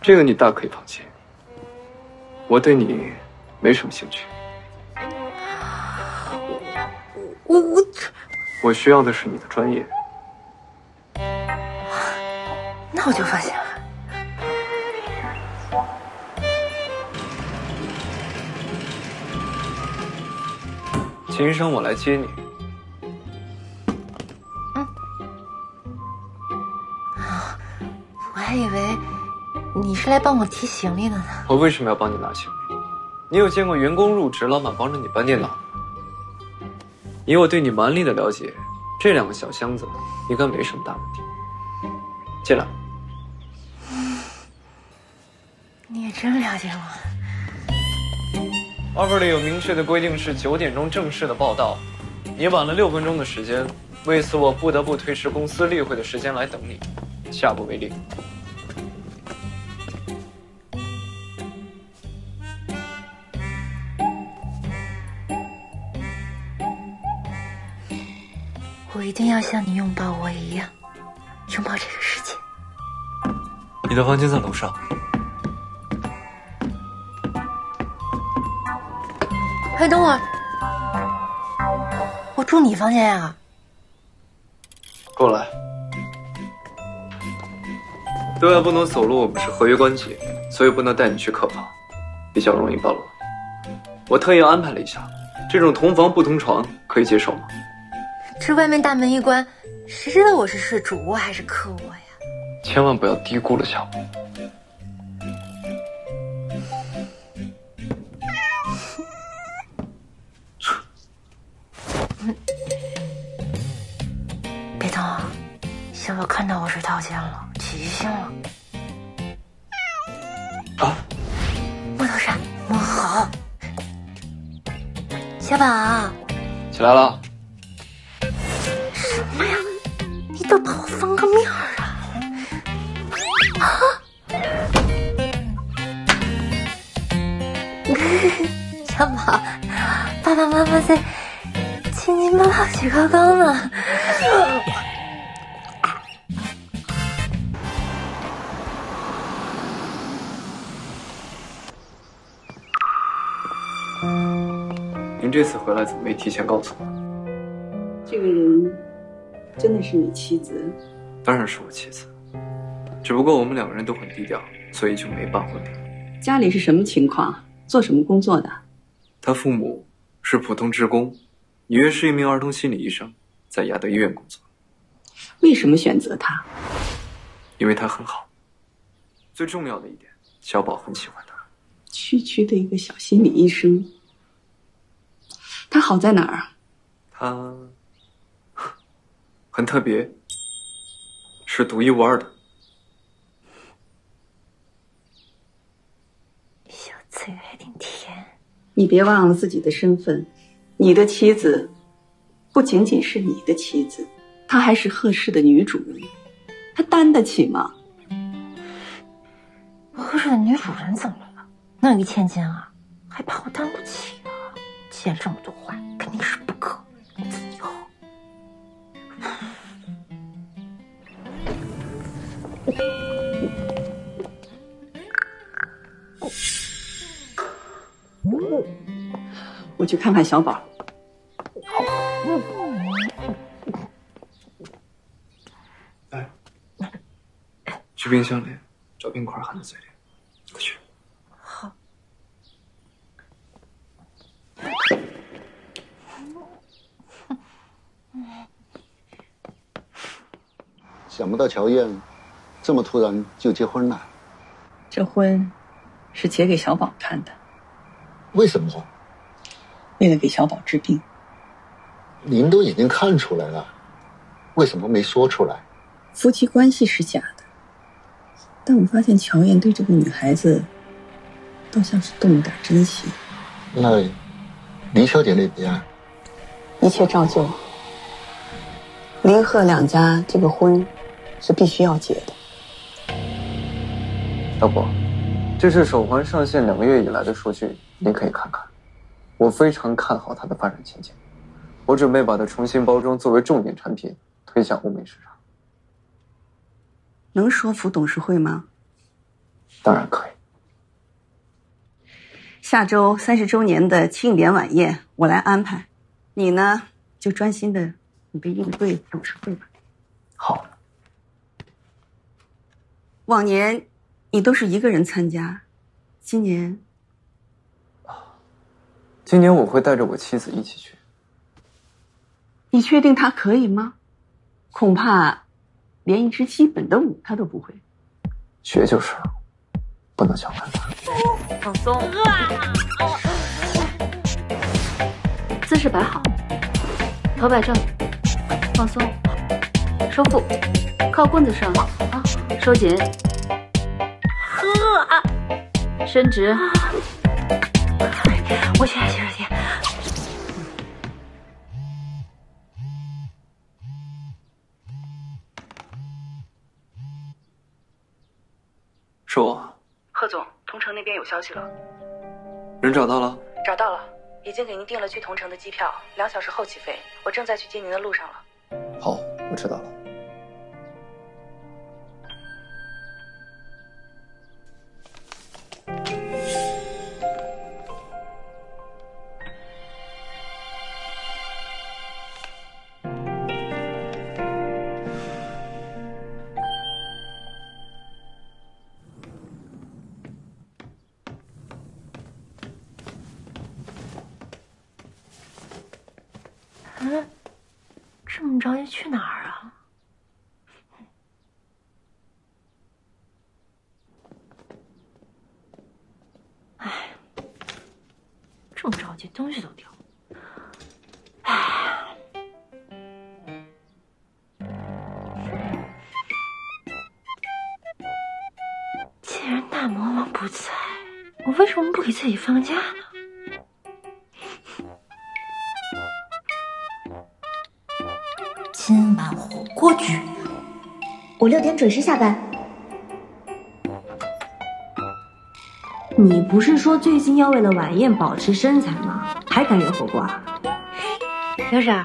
这个你大可以放弃。我对你没什么兴趣。我需要的是你的专业。那我就放心了。 秦医生，我来接你。嗯，我还以为你是来帮我提行李的呢。我为什么要帮你拿行李？你有见过员工入职，老板帮着你搬电脑？以我对你蛮力的了解，这两个小箱子应该没什么大问题。进来。你也真了解我。 offer 里有明确的规定是9点钟正式的报道，你晚了6分钟的时间，为此我不得不推迟公司例会的时间来等你，下不为例。我一定要像你拥抱我一样，拥抱这个世界。你的房间在楼上。 哎，等会儿，我住你房间呀？过来。对外不能走路，我们是合约关系，所以不能带你去客房，比较容易暴露。我特意安排了一下，这种同房不同床可以接受吗？这外面大门一关，谁知道我是事主卧还是客卧呀？千万不要低估了小王。 小宝看到我是套间了，起疑心了。啊！摸头杀，摸好。小宝，起来了。什么呀？你倒把我放个面儿啊！啊！小宝，爸爸妈妈在亲亲抱抱举高高呢。 这次回来怎么没提前告诉我？这个人真的是你妻子？当然是我妻子，只不过我们两个人都很低调，所以就没办婚礼。家里是什么情况？做什么工作的？他父母是普通职工，女儿是一名儿童心理医生，在亚德医院工作。为什么选择他？因为他很好。最重要的一点，小宝很喜欢他。区区的一个小心理医生。 他好在哪儿啊？他很特别，是独一无二的。小嘴还挺甜。你别忘了自己的身份，你的妻子不仅仅是你的妻子，她还是贺氏的女主人，她担得起吗？贺氏的女主人怎么了？能有1000斤啊？还怕我担不起？ 见这么多话，肯定是不可以后。我去看看小宝。好。哎，去冰箱里找冰块含在嘴里。想不到乔燕这么突然就结婚了。这婚是结给小宝看的。为什么？为了给小宝治病。您都已经看出来了，为什么没说出来？夫妻关系是假的，但我发现乔燕对这个女孩子倒像是动了点真心。那林小姐那边？一切照旧。林贺两家这个婚是必须要结的。老婆，这是手环上线2个月以来的数据，您可以看看。我非常看好它的发展前景，我准备把它重新包装，作为重点产品推向欧美市场。能说服董事会吗？当然可以。下周30周年的庆典晚宴我来安排，你呢就专心的准备应对董事会吧。好。往年你都是一个人参加，今年我会带着我妻子一起去。你确定她可以吗？恐怕连一支基本的舞她都不会。学就是了，不能想办法。放松。姿势摆好，头摆正，放松，收腹，靠棍子上啊，收紧，伸直。我去，去。是我。贺总，同城那边有消息了。人找到了？找到了，已经给您订了去同城的机票，2小时后起飞。我正在去接您的路上了。好，我知道了。这么着急去哪儿啊？哎，这么着急，东西都掉了。哎，既然大魔王不在，我为什么不给自己放假呢？今晚火锅局，我6点准时下班。你不是说最近要为了晚宴保持身材吗？还敢约火锅啊？刘婶，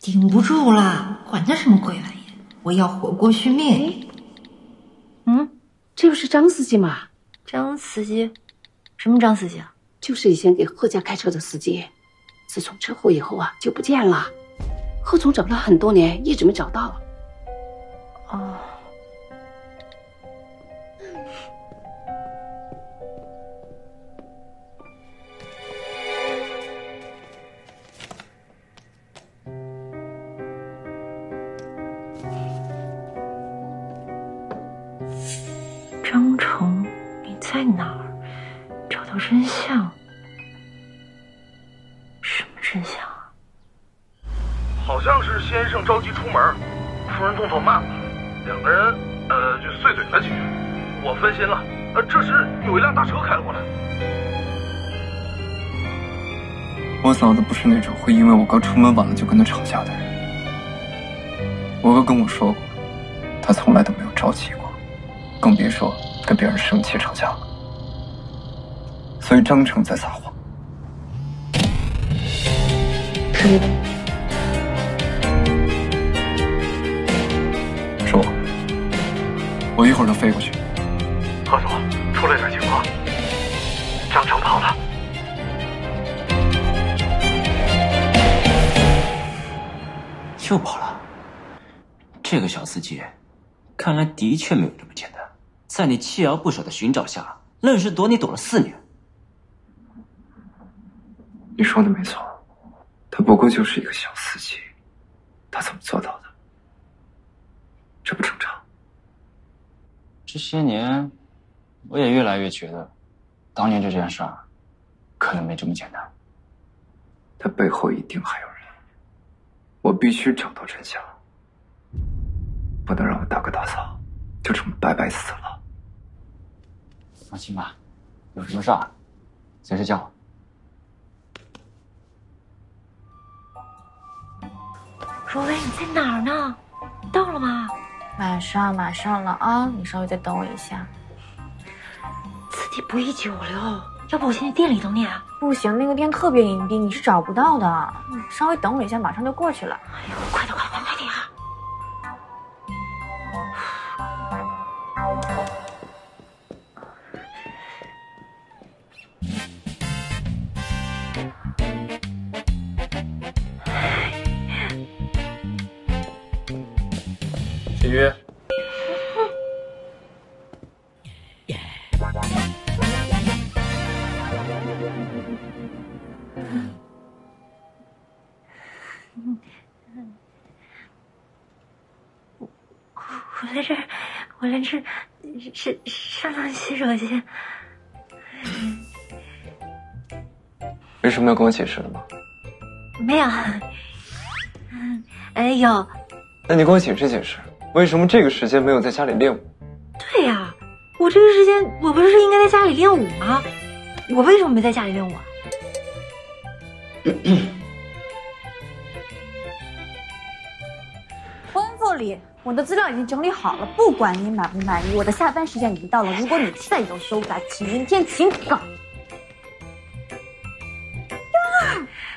顶不住了，管他什么鬼晚宴，我要火锅续命。这不是张司机吗？张司机？什么张司机啊？就是以前给贺家开车的司机，自从车祸以后啊，就不见了。贺总找了很多年，一直没找到。哦，张成，你在哪儿？找到真相？什么真相？好像是先生着急出门，夫人动作慢了，2个人就碎嘴了几句，我分心了。这时有一辆大车开了过来。我嫂子不是那种会因为我刚出门晚了就跟他吵架的人，我哥跟我说过，他从来都没有着急过，更别说跟别人生气吵架了。所以张成在撒谎。我一会儿就飞过去。贺总，出了点情况，张成跑了。又跑了？这个小司机，看来的确没有这么简单。在你锲而不舍的寻找下，愣是躲你躲了4年。你说的没错，他他不过就是一个小司机，他怎么做到的？这不正常。这些年，我也越来越觉得，当年这件事儿，可能没这么简单。他背后一定还有人，我必须找到真相，不能让我大哥大嫂就这么白白死了。放心吧，有什么事儿，随时叫我。 若薇，你在哪儿呢？到了吗？马上了啊！你稍微再等我一下。此地不宜久留，要不我先去店里等你啊？不行，那个店特别隐蔽，你是找不到的。稍微等我一下，马上就过去了。哎呦，快点啊！签约。我来这上趟洗手间。为什么要跟我解释了吗？没有。哎有。那你跟我解释解释。 为什么这个时间没有在家里练舞？对呀、啊，我这个时间我不是应该在家里练舞吗？我为什么没在家里练舞啊？婚副理，我的资料已经整理好了，不管你满不满意，我的下班时间已经到了。如果你再有修改，请明天请稿。呀，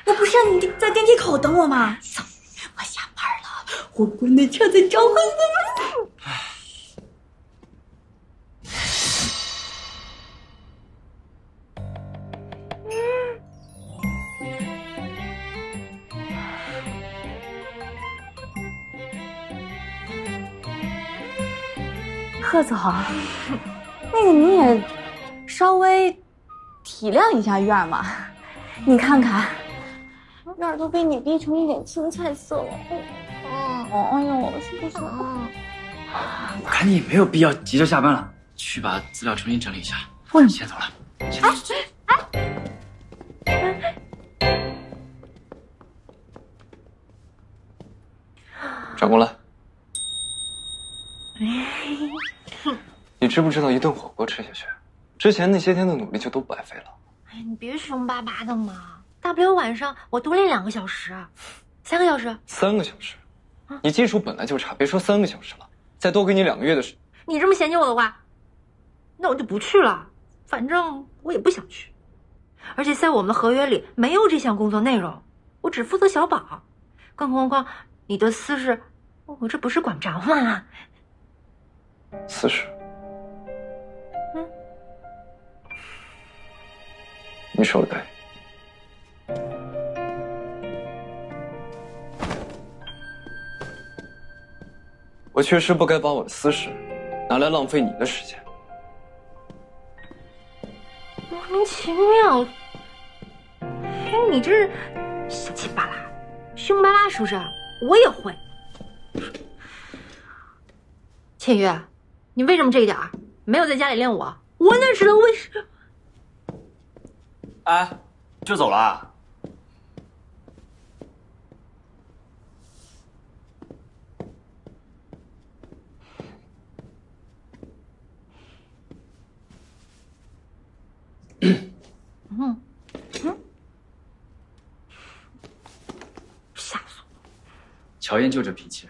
我不是让你在电梯口等我吗？走，我下班了。 我国内车在召唤我们。贺总，那个你也稍微体谅一下院儿嘛，你看看，院儿都被你逼成一点青菜色了。 哦，哎呦，是不是？我看你也没有必要急着下班了，去把资料重新整理一下。为什么？先走了。转过来。你知不知道一顿火锅吃下去，之前那些天的努力就都白费了？哎，你别凶巴巴的嘛，大不了晚上我多练2个小时，3个小时。3个小时。 你基础本来就差，别说3个小时了，再多给你2个月的时间。你这么嫌弃我的话，那我就不去了。反正我也不想去，而且在我们的合约里没有这项工作内容，我只负责小宝。更何况你的私事，我这不是管不着吗？私事？嗯，你说的对。 我确实不该把我的私事拿来浪费你的时间，莫名其妙。哎，你这是小气巴拉，凶巴拉是不是？我也会。倩月，你为什么这一点没有在家里练舞？我哪知道为什么？哎，就走了。 吓死我了！乔燕就这脾气，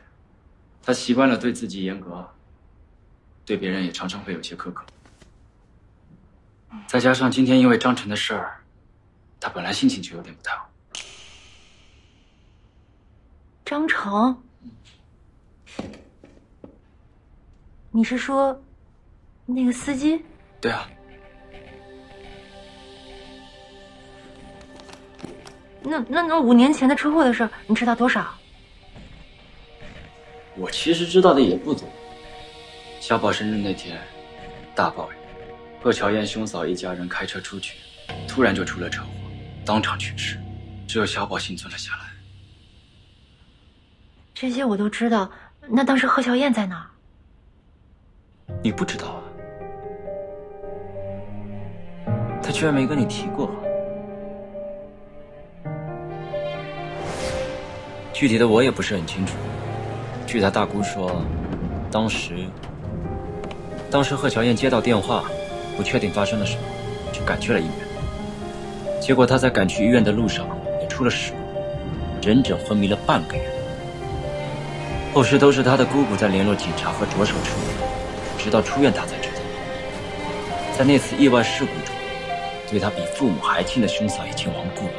她习惯了对自己严格，对别人也常常会有些苛刻。再加上今天因为张晨的事儿，她本来心情就有点不太好。张晨，你是说那个司机？对啊。 那5年前的车祸的事，你知道多少？我其实知道的也不多。小宝生日那天，大暴雨，贺乔燕兄嫂一家人开车出去，突然就出了车祸，当场去世。只有小宝幸存了下来。这些我都知道，那当时贺乔燕在哪儿？你不知道啊？他居然没跟你提过。具体的我也不是很清楚。据他大姑说，当时贺乔燕接到电话，不确定发生了什么，就赶去了医院。结果他在赶去医院的路上也出了事故，整昏迷了半个月。后事都是他的姑姑在联络警察和着手处理，直到出院他才知道，在那次意外事故中，对他比父母还亲的兄嫂已经亡故了，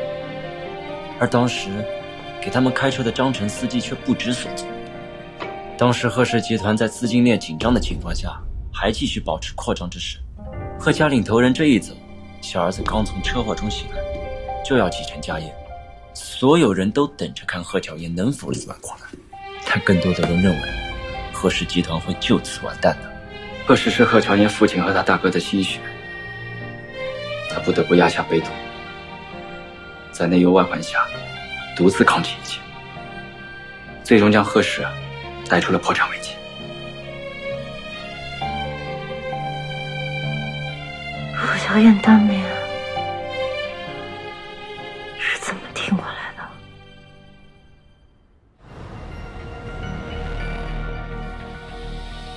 而当时给他们开车的张晨司机却不知所措。当时贺氏集团在资金链紧张的情况下，还继续保持扩张之势。贺家领头人这一走，小儿子刚从车祸中醒来，就要继承家业，所有人都等着看贺乔燕能否力挽狂澜。但更多的人认为，贺氏集团会就此完蛋的。贺氏是贺乔燕父亲和他大哥的心血，他不得不压下悲痛，在内忧外患下，独自扛起一切，最终将贺氏带出了破产危机。贺乔燕当年是怎么挺过来的？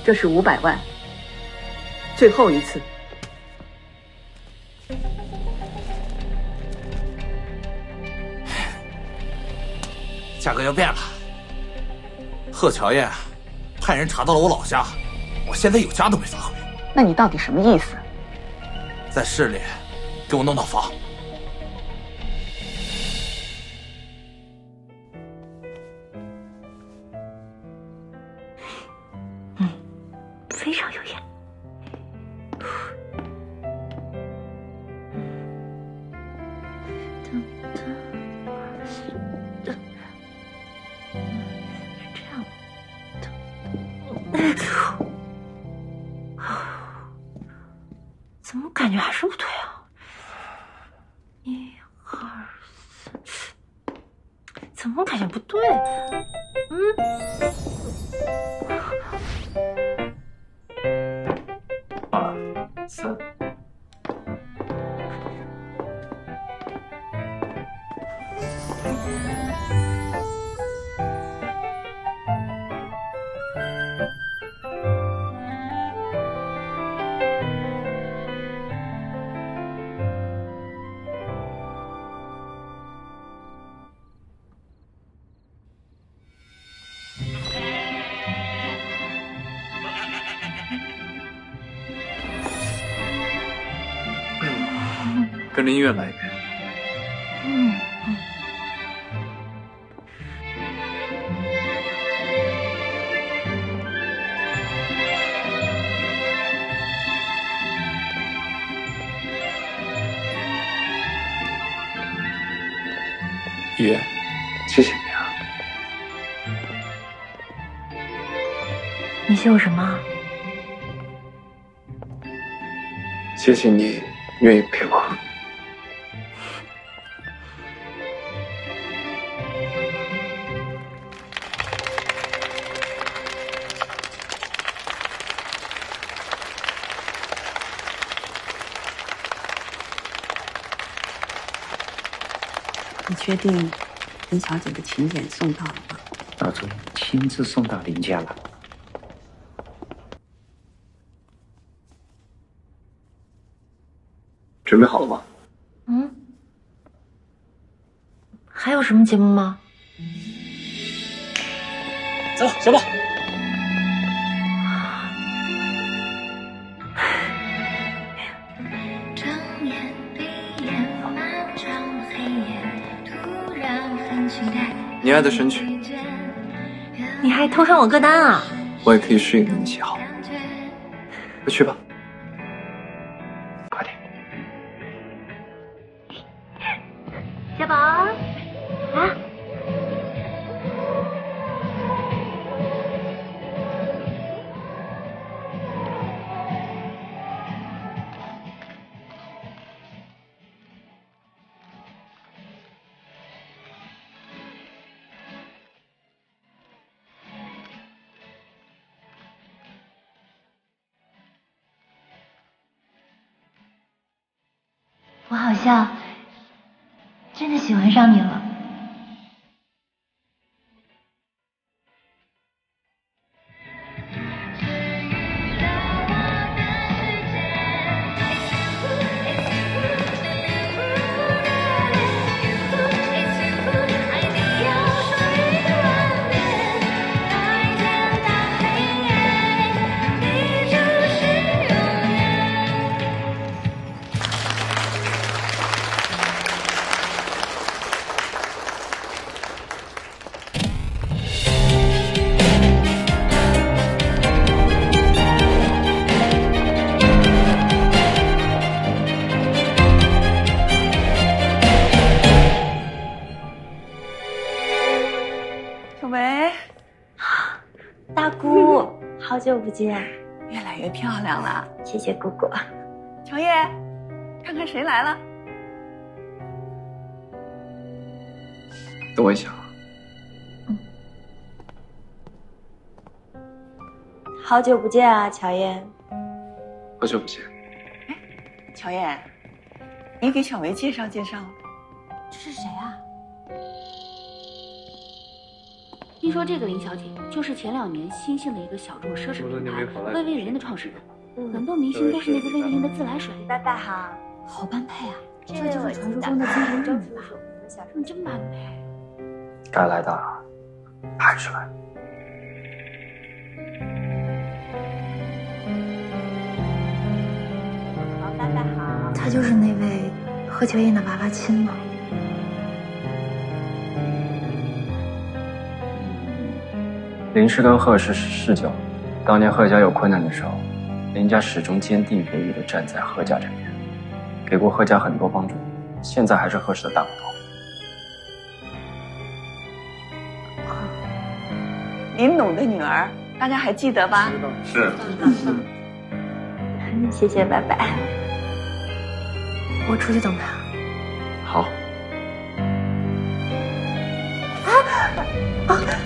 这是500万，最后一次。价格要变了。贺乔燕派人查到了我老家，我现在有家都没法回。那你到底什么意思？在市里给我弄套房。嗯，非常有眼。怎么感觉还是不对啊？1、2、3，怎么感觉不对？2、3，跟着音乐来一遍。月，谢谢你啊。你谢我什么？谢谢你愿意陪我。你确定林小姐的请柬送到了吗？老总亲自送到林家了。准备好了吗？嗯。还有什么节目吗？走，小宝。你爱的神曲，你还偷看我歌单啊？我也可以适应你的喜好。快去吧，快点。小宝，来、啊。好像真的喜欢上你了。不见，越来越漂亮了。谢谢姑姑。乔燕，看看谁来了。等我一下啊。嗯。好久不见啊，乔燕。好久不见。哎，乔燕，你给小维介绍介绍。这是谁啊？听说这个林小姐就是前2年新兴的一个小众奢侈品牌薇薇玲的创始人，很多明星都是那个薇薇玲的自来水。大大好，好般配啊！这就是传说中的精神正女吧？你真般配。该来的还是来。好，大大好。她就是那位贺乔燕的娃娃亲吗？ 林氏跟贺氏是世交，当年贺家有困难的时候，林家始终坚定不移地站在贺家这边，给过贺家很多帮助，现在还是贺氏的大股东。林董的女儿，大家还记得吧？是。谢谢拜拜。我出去等他。好。啊啊！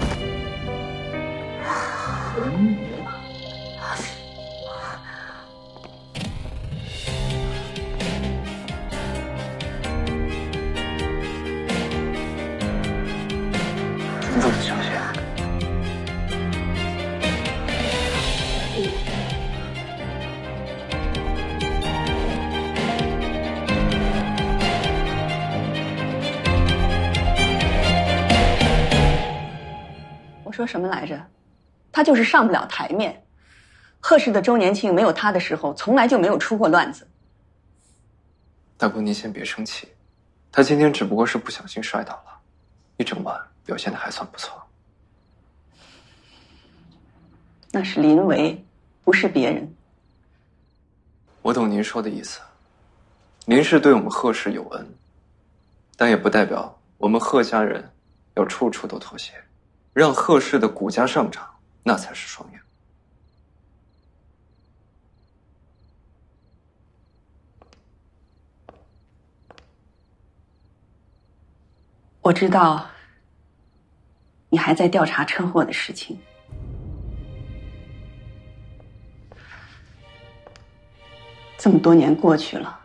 说什么来着？他就是上不了台面。贺氏的周年庆没有他的时候，从来就没有出过乱子。大姑，您先别生气，他今天只不过是不小心摔倒了，一整晚表现的还算不错。那是林维，不是别人。我懂您说的意思。林氏对我们贺氏有恩，但也不代表我们贺家人要处处都妥协。 让贺氏的股价上涨，那才是双赢。我知道，你还在调查车祸的事情。这么多年过去了，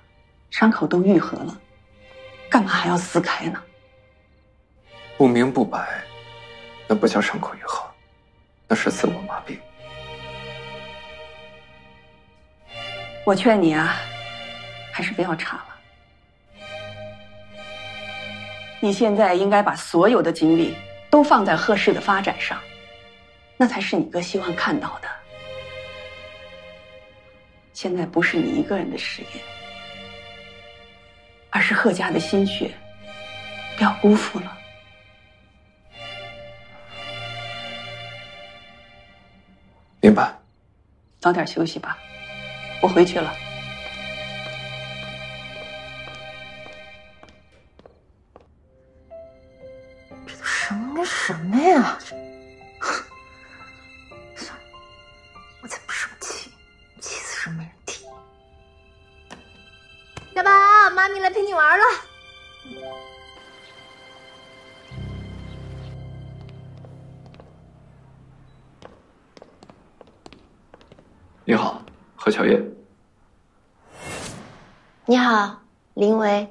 伤口都愈合了，干嘛还要撕开呢？不明不白。 那不叫伤口愈合，那是自我麻痹。我劝你啊，还是不要查了。你现在应该把所有的精力都放在贺氏的发展上，那才是你哥希望看到的。现在不是你一个人的事业，而是贺家的心血，不要辜负了。 明白，早点休息吧，我回去了。这都什么跟什么呀？算了，我才不生气，气死是没人听。大爸，妈咪来陪你玩了。你好，贺乔燕。你好，林维。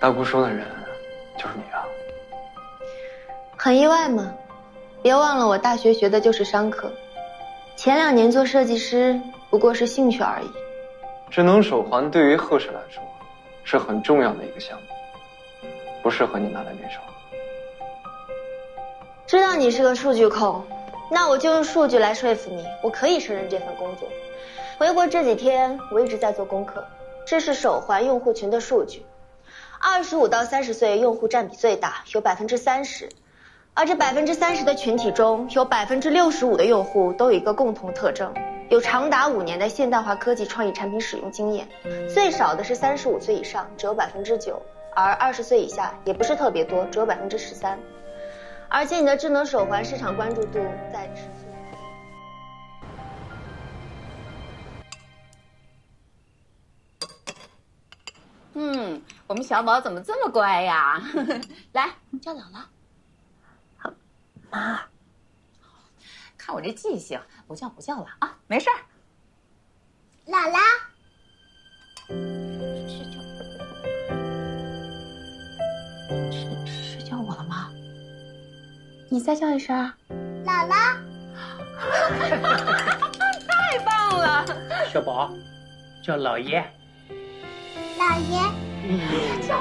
大姑说的人就是你啊？很意外嘛，别忘了我大学学的就是商科，前2年做设计师不过是兴趣而已。智能手环对于贺氏来说是很重要的一个项目，不适合你拿来练手。知道你是个数据控，那我就用数据来说服你，我可以胜任这份工作。回国这几天我一直在做功课，这是手环用户群的数据，25到30岁用户占比最大，有30%，而这30%的群体中，有65%的用户都有一个共同特征，有长达5年的现代化科技创意产品使用经验，最少的是35岁以上，只有9%，而20岁以下也不是特别多，只有13%。而且你的智能手环市场关注度在持续。我们小宝怎么这么乖呀？来，叫姥姥。好，妈。看我这记性，不叫了啊，没事儿。姥姥。是叫我了吗？你再叫一声。姥姥。太棒了！小宝，叫姥爷。姥爷。教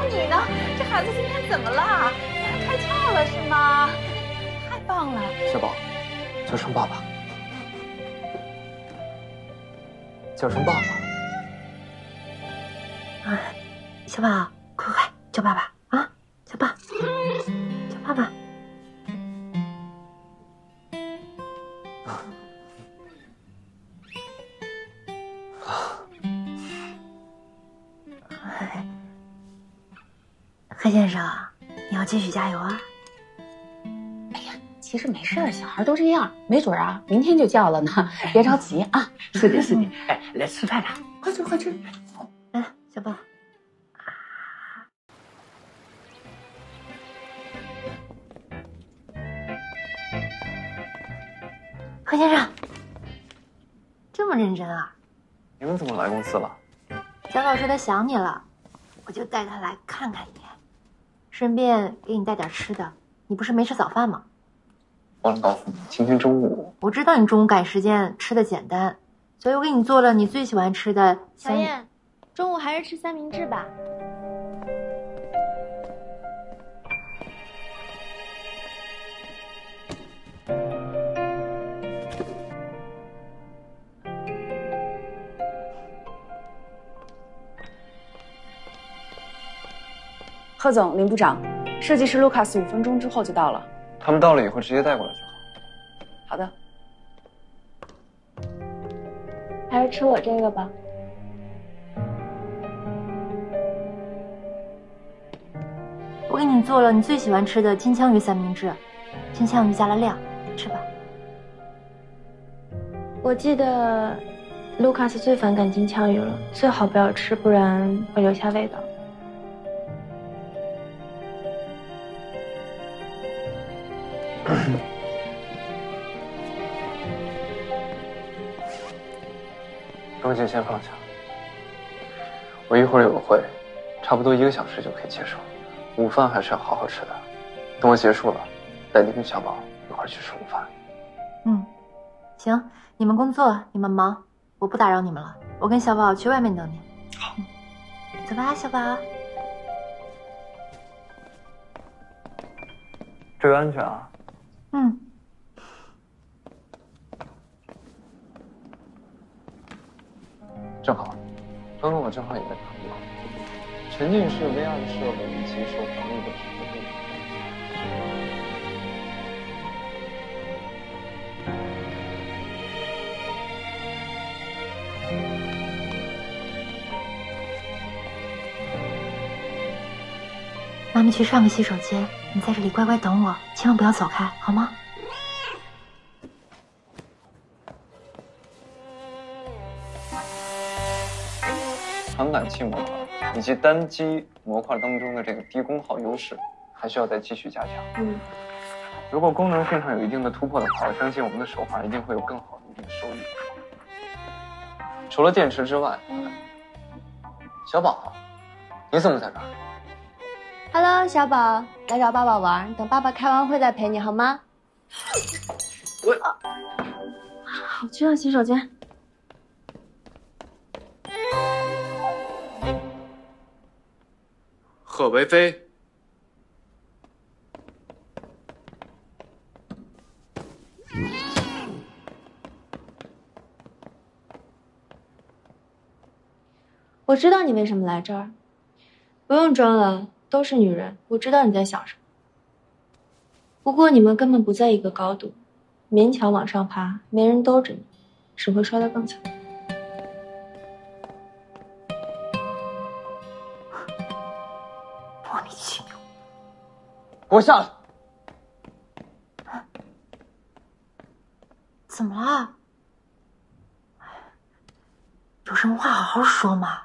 你呢，这孩子今天怎么了？开窍了是吗？太棒了！小宝，叫声爸爸，叫声爸爸。啊，小宝，快叫爸爸啊！叫爸，叫爸爸。贺先生，你要继续加油啊！哎呀，其实没事儿，小孩都这样，没准啊，明天就叫了呢，别着急啊。是的，是的，哎，来吃饭吧，快吃快吃。来，小宝。贺先生，这么认真啊？你们怎么来公司了？小宝说他想你了，我就带他来看看你。顺便给你带点吃的，你不是没吃早饭吗？忘了告诉你，今天中午。我知道你中午赶时间，吃的简单，所以我给你做了你最喜欢吃的。乔燕，中午还是吃三明治吧。贺总，林部长，设计师 Lucas 5分钟之后就到了。他们到了以后直接带过来就好。好的。还是吃我这个吧。我给你做了你最喜欢吃的金枪鱼三明治，金枪鱼加了料，吃吧。我记得 Lucas 最反感金枪鱼了，最好不要吃，不然会留下味道。东西先放下，我一会儿有个会，差不多1个小时就可以结束。午饭还是要好好吃的，等我结束了，带你跟小宝一块儿去吃午饭。行，你们工作，你们忙，我不打扰你们了。我跟小宝去外面等你。好，走吧，小宝。注意安全啊！正好，刚刚我正好也在考虑，沉浸式 VR 的设备以及受防疫的直播功能。妈妈去上个洗手间，你在这里乖乖等我，千万不要走开，好吗？传感器模块以及单机模块当中的这个低功耗优势，还需要再继续加强。如果功能性上有一定的突破的话，我相信我们的手环一定会有更好的一定收益。除了电池之外，小宝，你怎么在这儿 ？Hello， 小宝，来找爸爸玩，等爸爸开完会再陪你好吗？我，我去趟洗手间。 贺为妃，我知道你为什么来这儿，不用装了，都是女人，我知道你在想什么。不过你们根本不在一个高度，勉强往上爬，没人兜着你，只会摔得更惨。 给我下来！怎么了？有什么话好好说嘛，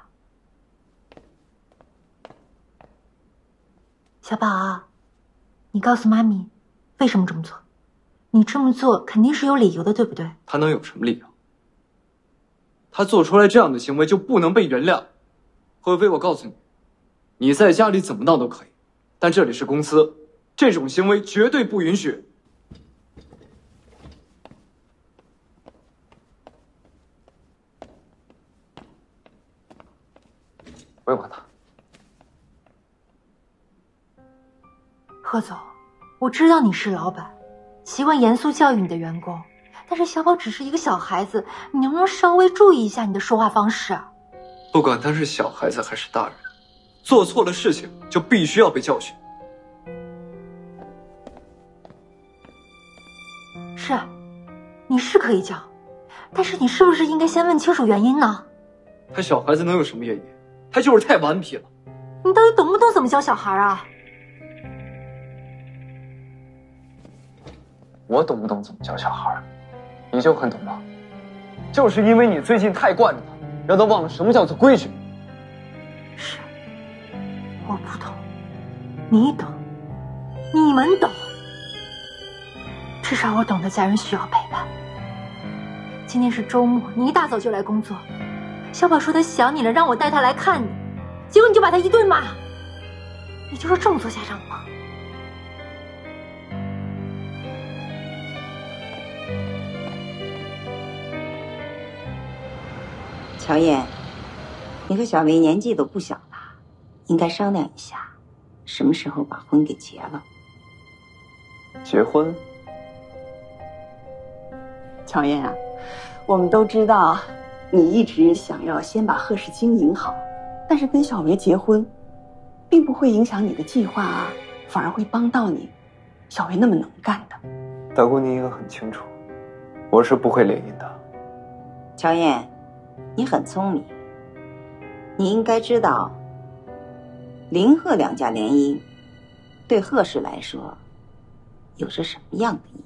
小宝啊，你告诉妈咪，为什么这么做？你这么做肯定是有理由的，对不对？他能有什么理由？他做出来这样的行为就不能被原谅。何薇，我告诉你，你在家里怎么闹都可以，但这里是公司。 这种行为绝对不允许。不用管他。贺总，我知道你是老板，习惯严肃教育你的员工，但是小宝只是一个小孩子，你能不能稍微注意一下你的说话方式啊？不管他是小孩子还是大人，做错了事情就必须要被教训。 是，你是可以讲，但是你是不是应该先问清楚原因呢？他小孩子能有什么原因？他就是太顽皮了。你到底懂不懂怎么教小孩啊？我懂不懂怎么教小孩，你就很懂吗？就是因为你最近太惯着他，让他忘了什么叫做规矩。是，我不懂，你懂，你们懂。 至少我懂得家人需要陪伴。今天是周末，你一大早就来工作。小宝说他想你了，让我带他来看你，结果你就把他一顿骂。你就是这么做家长吗？乔燕，你和小梅年纪都不小了，应该商量一下，什么时候把婚给结了。结婚？ 乔燕啊，我们都知道，你一直想要先把贺氏经营好，但是跟小维结婚，并不会影响你的计划啊，反而会帮到你。小维那么能干的，大姑娘应该很清楚，我是不会联姻的。乔燕，你很聪明，你应该知道，林贺两家联姻，对贺氏来说，有着什么样的意义？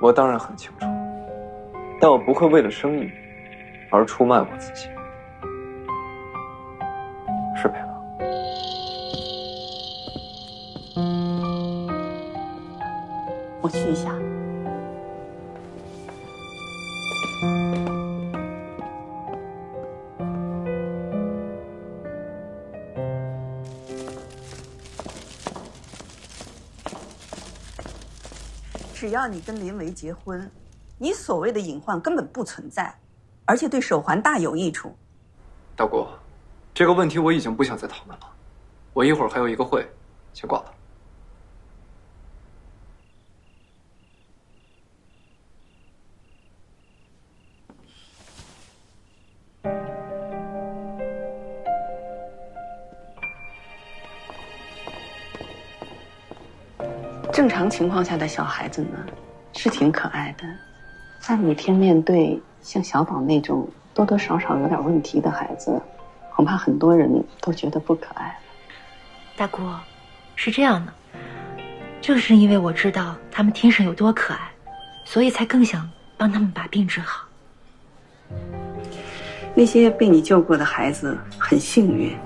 我当然很清楚，但我不会为了生意而出卖我自己。失陪了。我去一下。只要你跟林维结婚，你所谓的隐患根本不存在，而且对手环大有益处。大姑，这个问题我已经不想再讨论了，我一会儿还有一个会，先挂了。正常情况下的小孩子呢，是挺可爱的，但每天面对像小宝那种多多少少有点问题的孩子，恐怕很多人都觉得不可爱了。大姑，是这样的，正是因为我知道他们天生有多可爱，所以才更想帮他们把病治好。那些被你救过的孩子很幸运，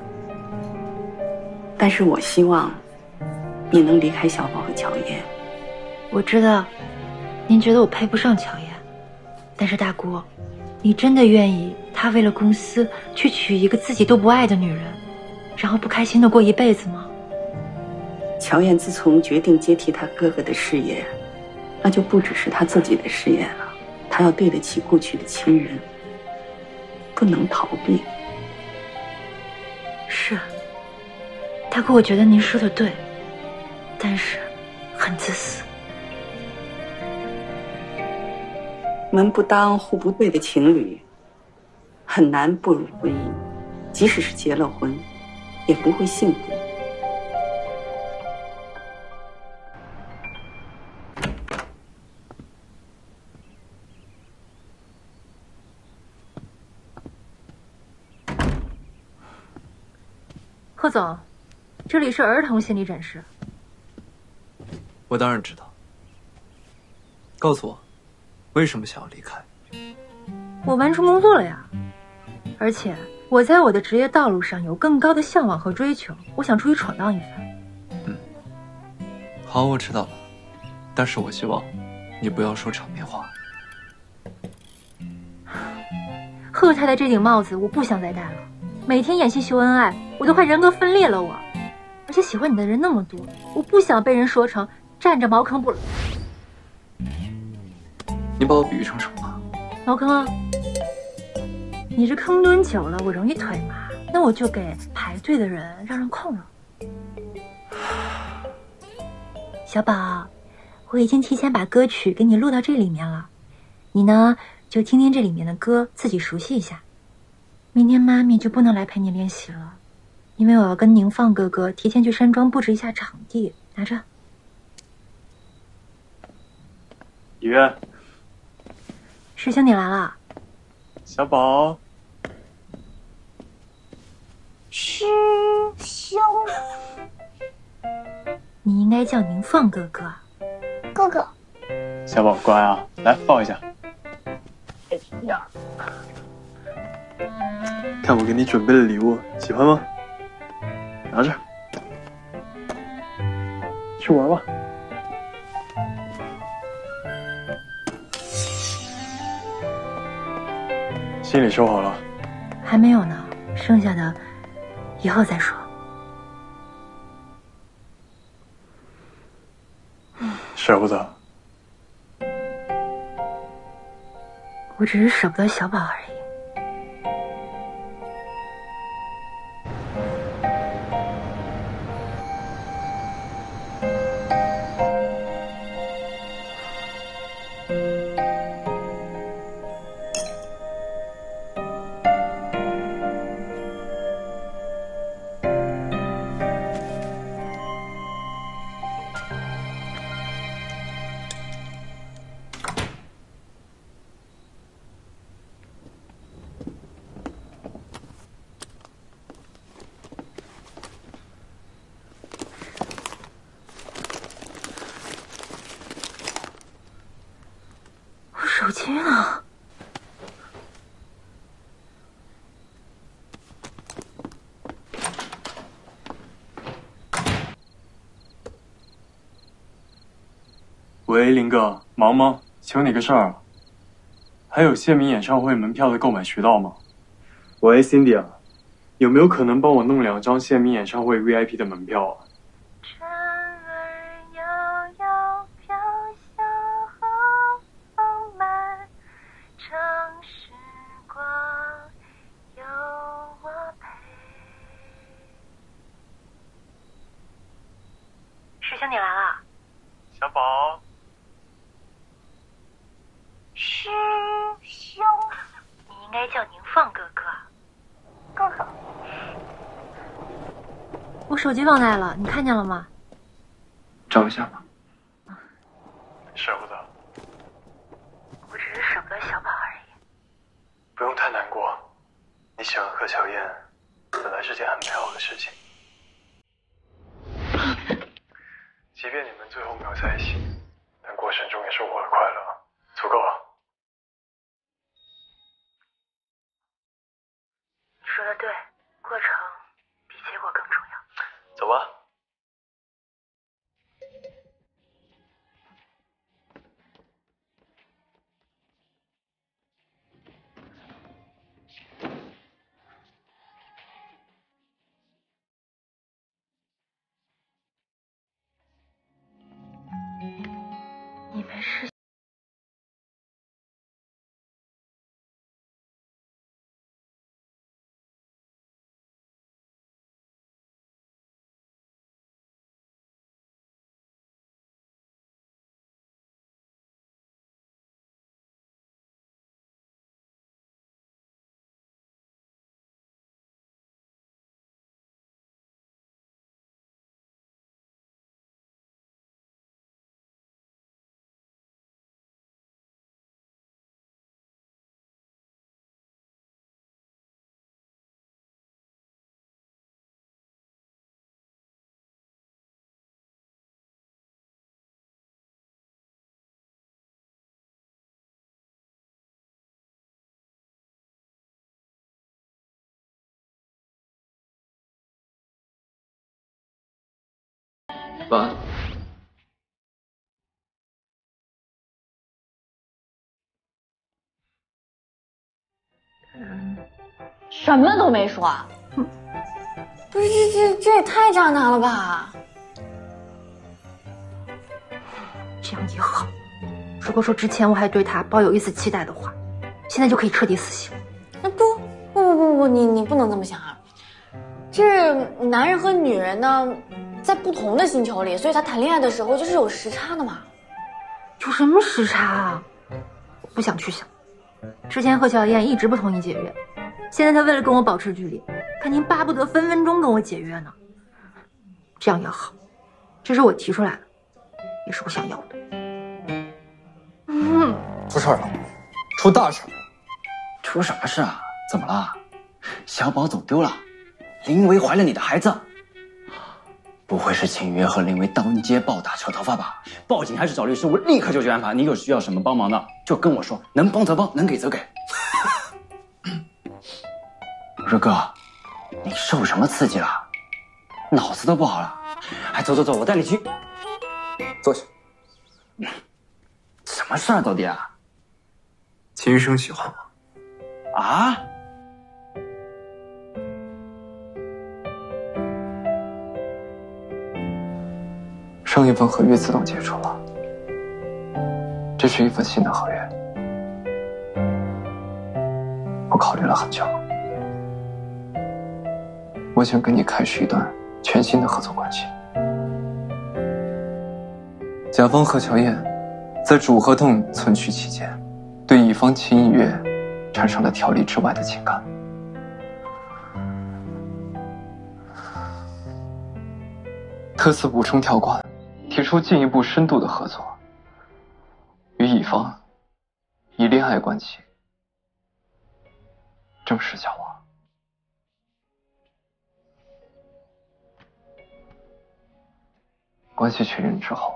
但是我希望。 你能离开小宝和乔燕，我知道，您觉得我配不上乔燕，但是大姑，你真的愿意他为了公司去娶一个自己都不爱的女人，然后不开心的过一辈子吗？乔燕自从决定接替他哥哥的事业，那就不只是他自己的事业了，他要对得起过去的亲人，不能逃避。是，大姑，我觉得您说的对，但是很自私。 门不当户不对的情侣，很难步入婚姻，即使是结了婚，也不会幸福。贺总，这里是儿童心理诊室。我当然知道。告诉我。 为什么想要离开？我完成工作了呀，而且我在我的职业道路上有更高的向往和追求，我想出去闯荡一番。嗯，好，我知道了，但是我希望你不要说场面话。贺太太这顶帽子我不想再戴了，每天演戏秀恩爱，我都快人格分裂了我。而且喜欢你的人那么多，我不想被人说成占着茅坑不。 你把我比喻成什么了？茅坑啊！你这坑蹲久了，我容易腿麻，那我就给排队的人让空了。小宝，我已经提前把歌曲给你录到这里面了，你呢就听听这里面的歌，自己熟悉一下。明天妈咪就不能来陪你练习了，因为我要跟宁放哥哥提前去山庄布置一下场地。拿着，雨月。 师兄，你来了。小宝，师兄，你应该叫宁放哥哥。哥哥，小宝乖啊，来抱一下。哎呀，看我给你准备的礼物，喜欢吗？拿着，去玩吧。 心里收好了？还没有呢，剩下的以后再说。舍不得？我只是舍不得小宝而已。 手机呢？喂，林哥，忙吗？请你个事儿。还有谢敏演唱会门票的购买渠道吗？喂 ，Cindy 啊，有没有可能帮我弄两张谢敏演唱会 VIP 的门票啊？ 手机忘带了，你看见了吗？找一下吧。舍不得，我只是舍不得小宝而已。不用太难过，你喜欢贺乔燕，本来是件很美好的事情。即便你们最后没有在一起，难过始终也是我的快乐，足够了。你说的对，过程比结果更重要。 走吧。吧。什么都没说。嗯、不是这也太渣男了吧？这样也好。如果说之前我还对他抱有一丝期待的话，现在就可以彻底死心。那不，你不能这么想啊。 这男人和女人呢，在不同的星球里，所以他谈恋爱的时候就是有时差的嘛。有什么时差啊？我不想去想。之前贺乔燕一直不同意解约，现在她为了跟我保持距离，肯定巴不得分分钟跟我解约呢。这样也好，这是我提出来的，也是我想要的。嗯，出事了，出大事了！出什么事啊？怎么了？小宝走丢了。 林维怀了你的孩子，不会是秦月和林维当街暴打扯头发吧？报警还是找律师，我立刻就去安排。你有需要什么帮忙的，就跟我说，能帮则帮，能给则给。瑞哥，你受什么刺激了？脑子都不好了？哎，走，我带你去。坐下。什么事儿到底啊？秦医生喜欢我。啊？ 上一份合约自动解除了，这是一份新的合约。我考虑了很久，我想跟你开始一段全新的合作关系。甲方贺乔燕在主合同存续期间，对乙方秦以月产生了条例之外的情感。 特此补充条款，提出进一步深度的合作，与乙方以恋爱关系正式交往。关系确认之后，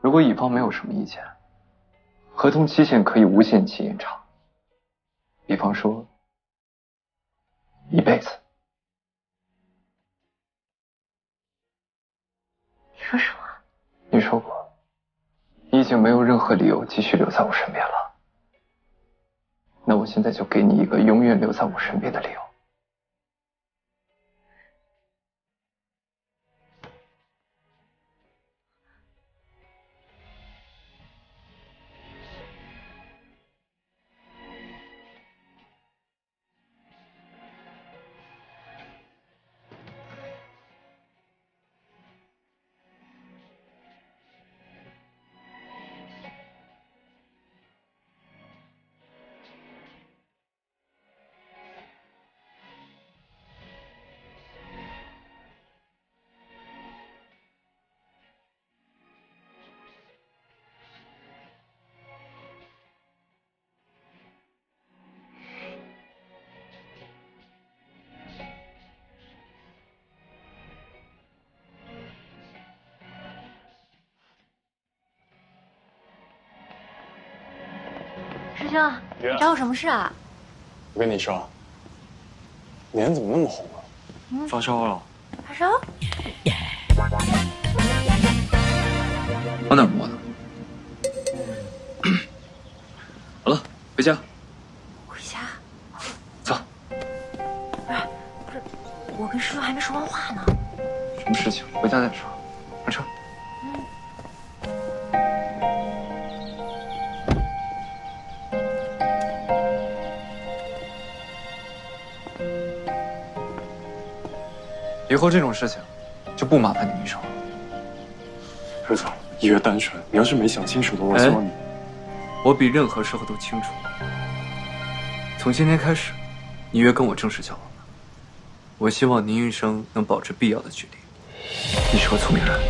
如果乙方没有什么意见，合同期限可以无限期延长，比方说一辈子。 说什么？你说过，你已经没有任何理由继续留在我身边了。那我现在就给你一个永远留在我身边的理由。师兄，你找我什么事啊？我跟你说，脸怎么那么红啊？嗯、发烧了。发烧？往哪摸呢？好了，回家。回家？走。哎，不是，我跟师兄还没说完话呢。什么事情？回家再说。上车。 以后这种事情，就不麻烦你一手了。何总，一月单纯，你要是没想清楚的话，希望你……我比任何时候都清楚。从今天开始，一月跟我正式交往了。我希望您一生能保持必要的距离。你是个聪明人。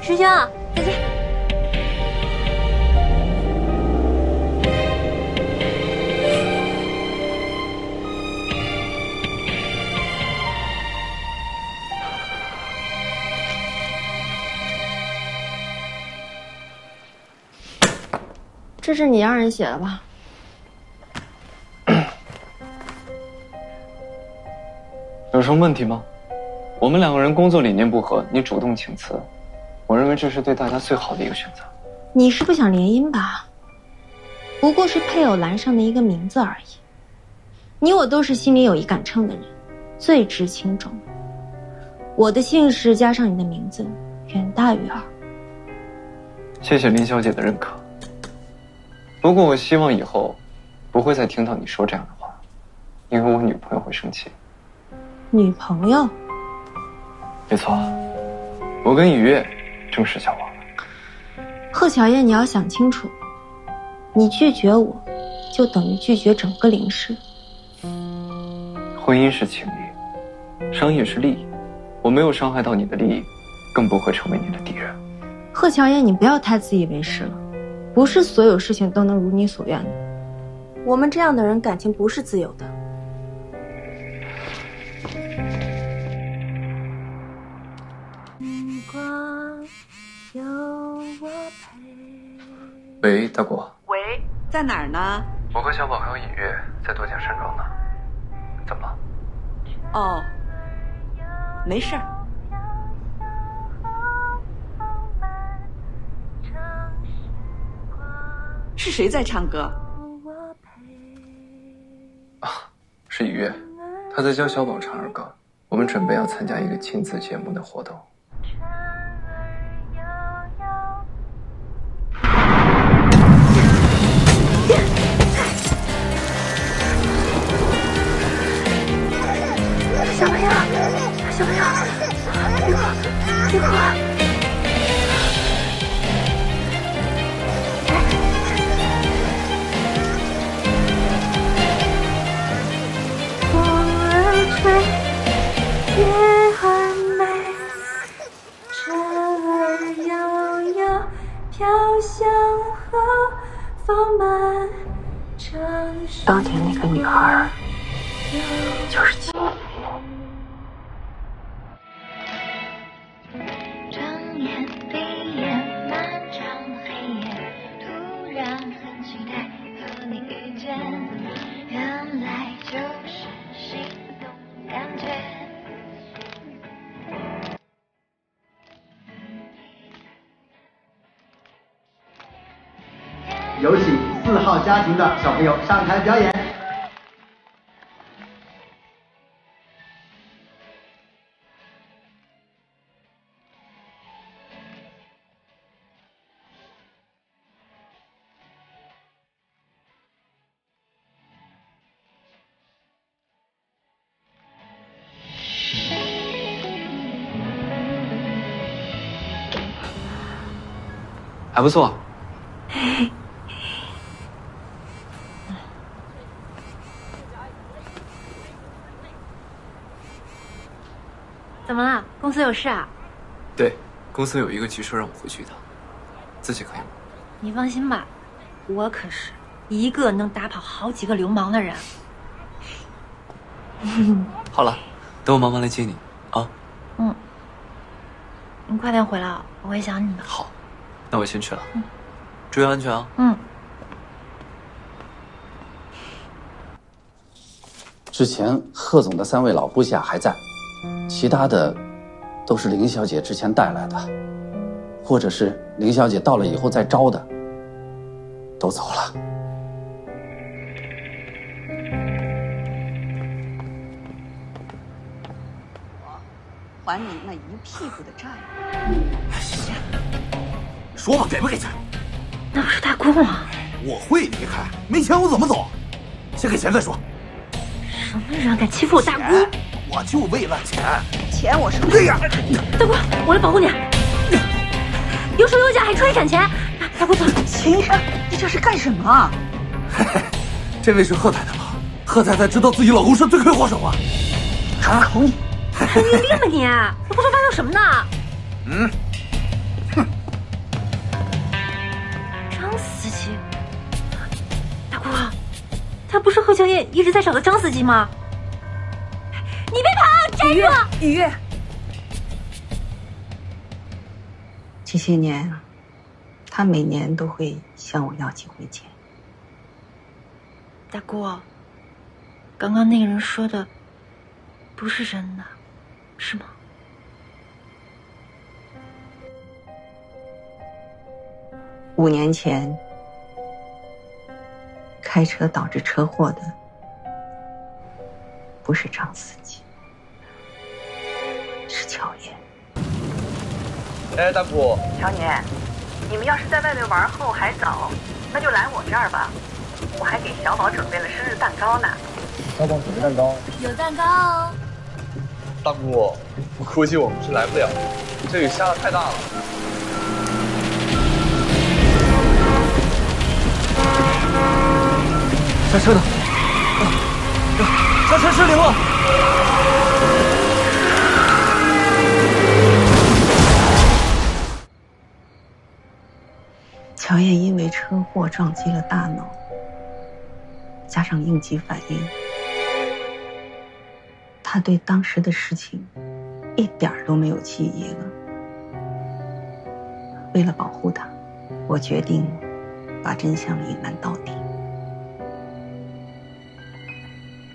师兄，再见。 这是你让人写的吧？生问题吗？我们两个人工作理念不合，你主动请辞，我认为这是对大家最好的一个选择。你是不想联姻吧？不过是配偶栏上的一个名字而已。你我都是心里有一杆秤的人，最知轻重。我的姓氏加上你的名字，远大于二。谢谢林小姐的认可。不过我希望以后不会再听到你说这样的话，因为我女朋友会生气。女朋友？没错，我跟雨月正式交往了。贺乔燕，你要想清楚，你拒绝我，就等于拒绝整个林氏。婚姻是情谊，商业是利益，我没有伤害到你的利益，更不会成为你的敌人。贺乔燕，你不要太自以为是了，不是所有事情都能如你所愿的。我们这样的人感情不是自由的。 喂，大果。喂，在哪儿呢？我和小宝还有尹月在多景山庄呢。怎么了？哦，没事儿。是谁在唱歌？啊，是尹月，她在教小宝唱儿歌。我们准备要参加一个亲子节目的活动。 小朋友，别哭！风儿吹，夜儿美，船儿悠悠飘向后，风满城市。当年那个女孩，就是你。 有请4号家庭的小朋友上台表演。还不错。 怎么了？公司有事啊？对，公司有一个急事让我回去一趟，自己可以吗？你放心吧，我可是一个能打跑好几个流氓的人。好了，等我忙完来接你啊。嗯，你快点回来，我会想你的。好，那我先去了。嗯，注意安全啊。嗯。之前贺总的3位老部下还在。 其他的，都是林小姐之前带来的，或者是林小姐到了以后再招的，都走了。我还你那一屁股的债！哎呀，说吧，给不给钱？那不是打工吗？我会离开，没钱我怎么走？先给钱再说。什么人敢欺负我打工？ 我就为了钱，钱我是对呀。大姑，我来保护你。有手有脚还出来抢钱，大姑走。秦医生，你这是干什么？嘿嘿，这位是贺太太吧？贺太太知道自己老公是罪魁祸首啊！还口你，你有病吧你？你胡说八道什么呢？嗯，哼，张司机，大姑，他不是贺乔燕一直在找的张司机吗？ 你别跑，站住！雨月，这些年，他每年都会向我要几回钱。大姑，刚刚那个人说的，不是真的，是吗？ 5年前，开车导致车祸的不是张司机，是乔燕。哎，大姑，乔年，你们要是在外面玩后还早，那就来我这儿吧。我还给小宝准备了生日蛋糕呢。小宝准备蛋糕？有蛋糕哦。大姑，我估计我们是来不了，这雨下的太大了。 在车呢，在车失灵了。乔燕因为车祸撞击了大脑，加上应急反应，她对当时的事情一点儿都没有记忆了。为了保护她，我决定把真相隐瞒到底。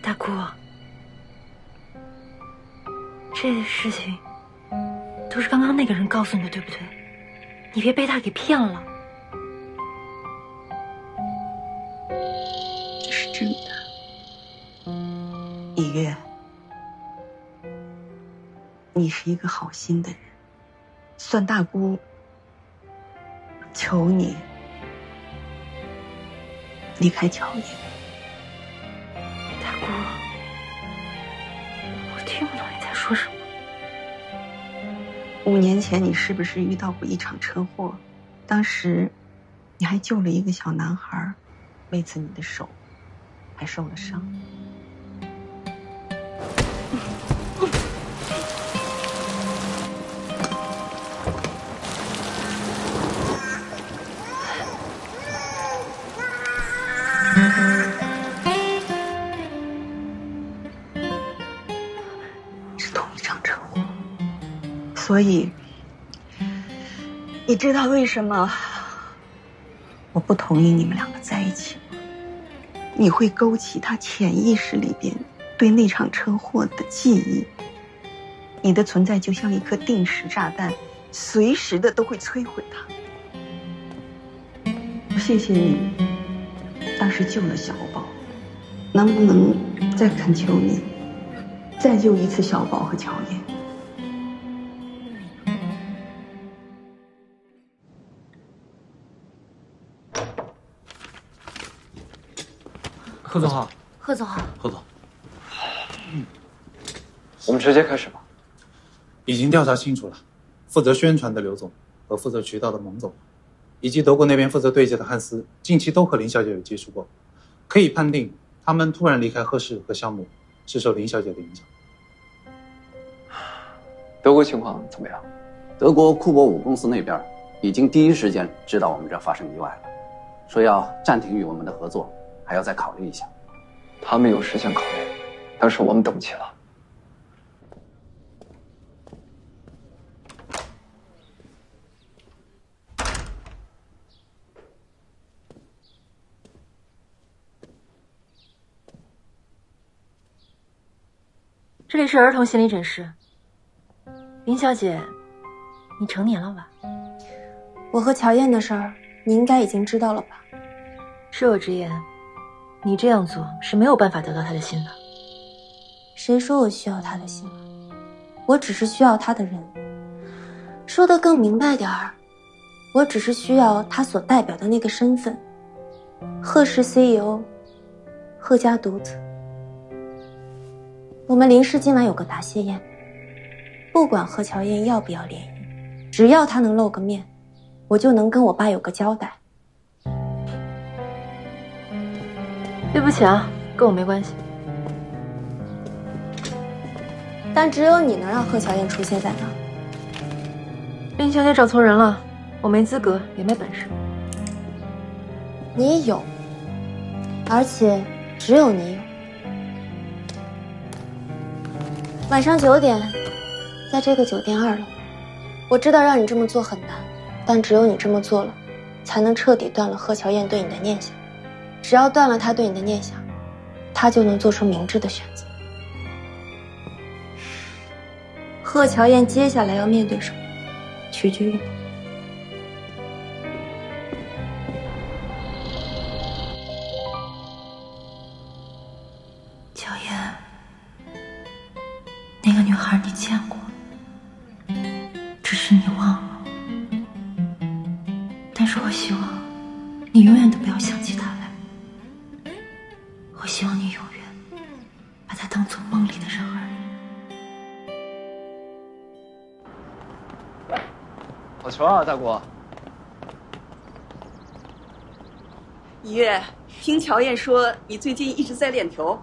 大姑，这个事情都是刚刚那个人告诉你的，对不对？你别被他给骗了。这是真的。芈月，你是一个好心的人，算大姑，求你离开乔燕。 我听不懂你在说什么。5年前，你是不是遇到过一场车祸？当时，你还救了一个小男孩，为此你的手还受了伤。所以，你知道为什么我不同意你们两个在一起吗？你会勾起他潜意识里边对那场车祸的记忆。你的存在就像一颗定时炸弹，随时的都会摧毁他。我谢谢你，当时救了小宝，能不能再恳求你，再救一次小宝和乔燕？ 贺总好，贺总好，贺总，我们直接开始吧。已经调查清楚了，负责宣传的刘总和负责渠道的蒙总，以及德国那边负责对接的汉斯，近期都和林小姐有接触过，可以判定他们突然离开贺氏和项目是受林小姐的影响。德国情况怎么样？德国库珀5公司那边已经第一时间知道我们这发生意外了，说要暂停与我们的合作。 还要再考虑一下，他们有时间考虑，但是我们等不起了。这里是儿童心理诊室。林小姐，你成年了吧？我和乔燕的事儿，你应该已经知道了吧？恕我直言。 你这样做是没有办法得到他的心的。谁说我需要他的心了？我只是需要他的人。说得更明白点儿，我只是需要他所代表的那个身份——贺氏 CEO， 贺家独子。我们林氏今晚有个答谢宴，不管贺乔燕要不要联姻，只要他能露个面，我就能跟我爸有个交代。 对不起啊，跟我没关系。但只有你能让贺乔燕出现在那儿。林小姐找错人了，我没资格，也没本事。你有，而且只有你有。晚上9点，在这个酒店2楼。我知道让你这么做很难，但只有你这么做了，才能彻底断了贺乔燕对你的念想。 只要断了他对你的念想，他就能做出明智的选择。贺乔燕接下来要面对什么，取决于你。乔燕，那个女孩你见过，只是你忘了。但是我希望你永远都不要想起她来，我希望你永远把她当做梦里的人儿。 好球啊，大果！一月，听乔燕说你最近一直在练球，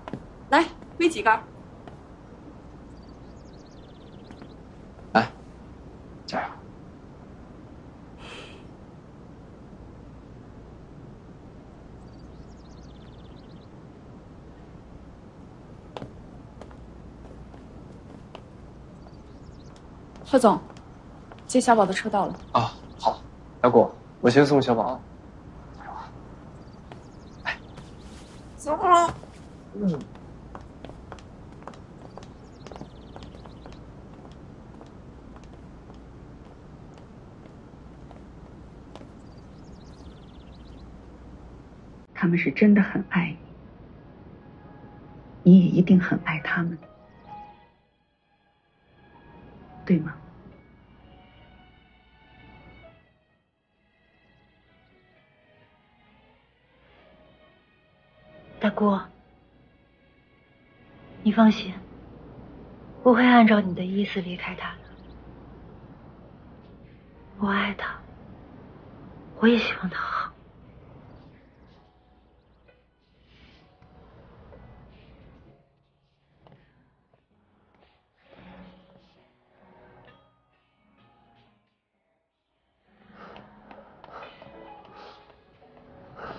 来喂几杆。来，加油！贺总。 接小宝的车到了啊！好，大果，我先送小宝啊。哎，走了。嗯。他们是真的很爱你，你也一定很爱他们，对吗？ 大姑，你放心，我会按照你的意思离开他的。我爱他，我也希望他好。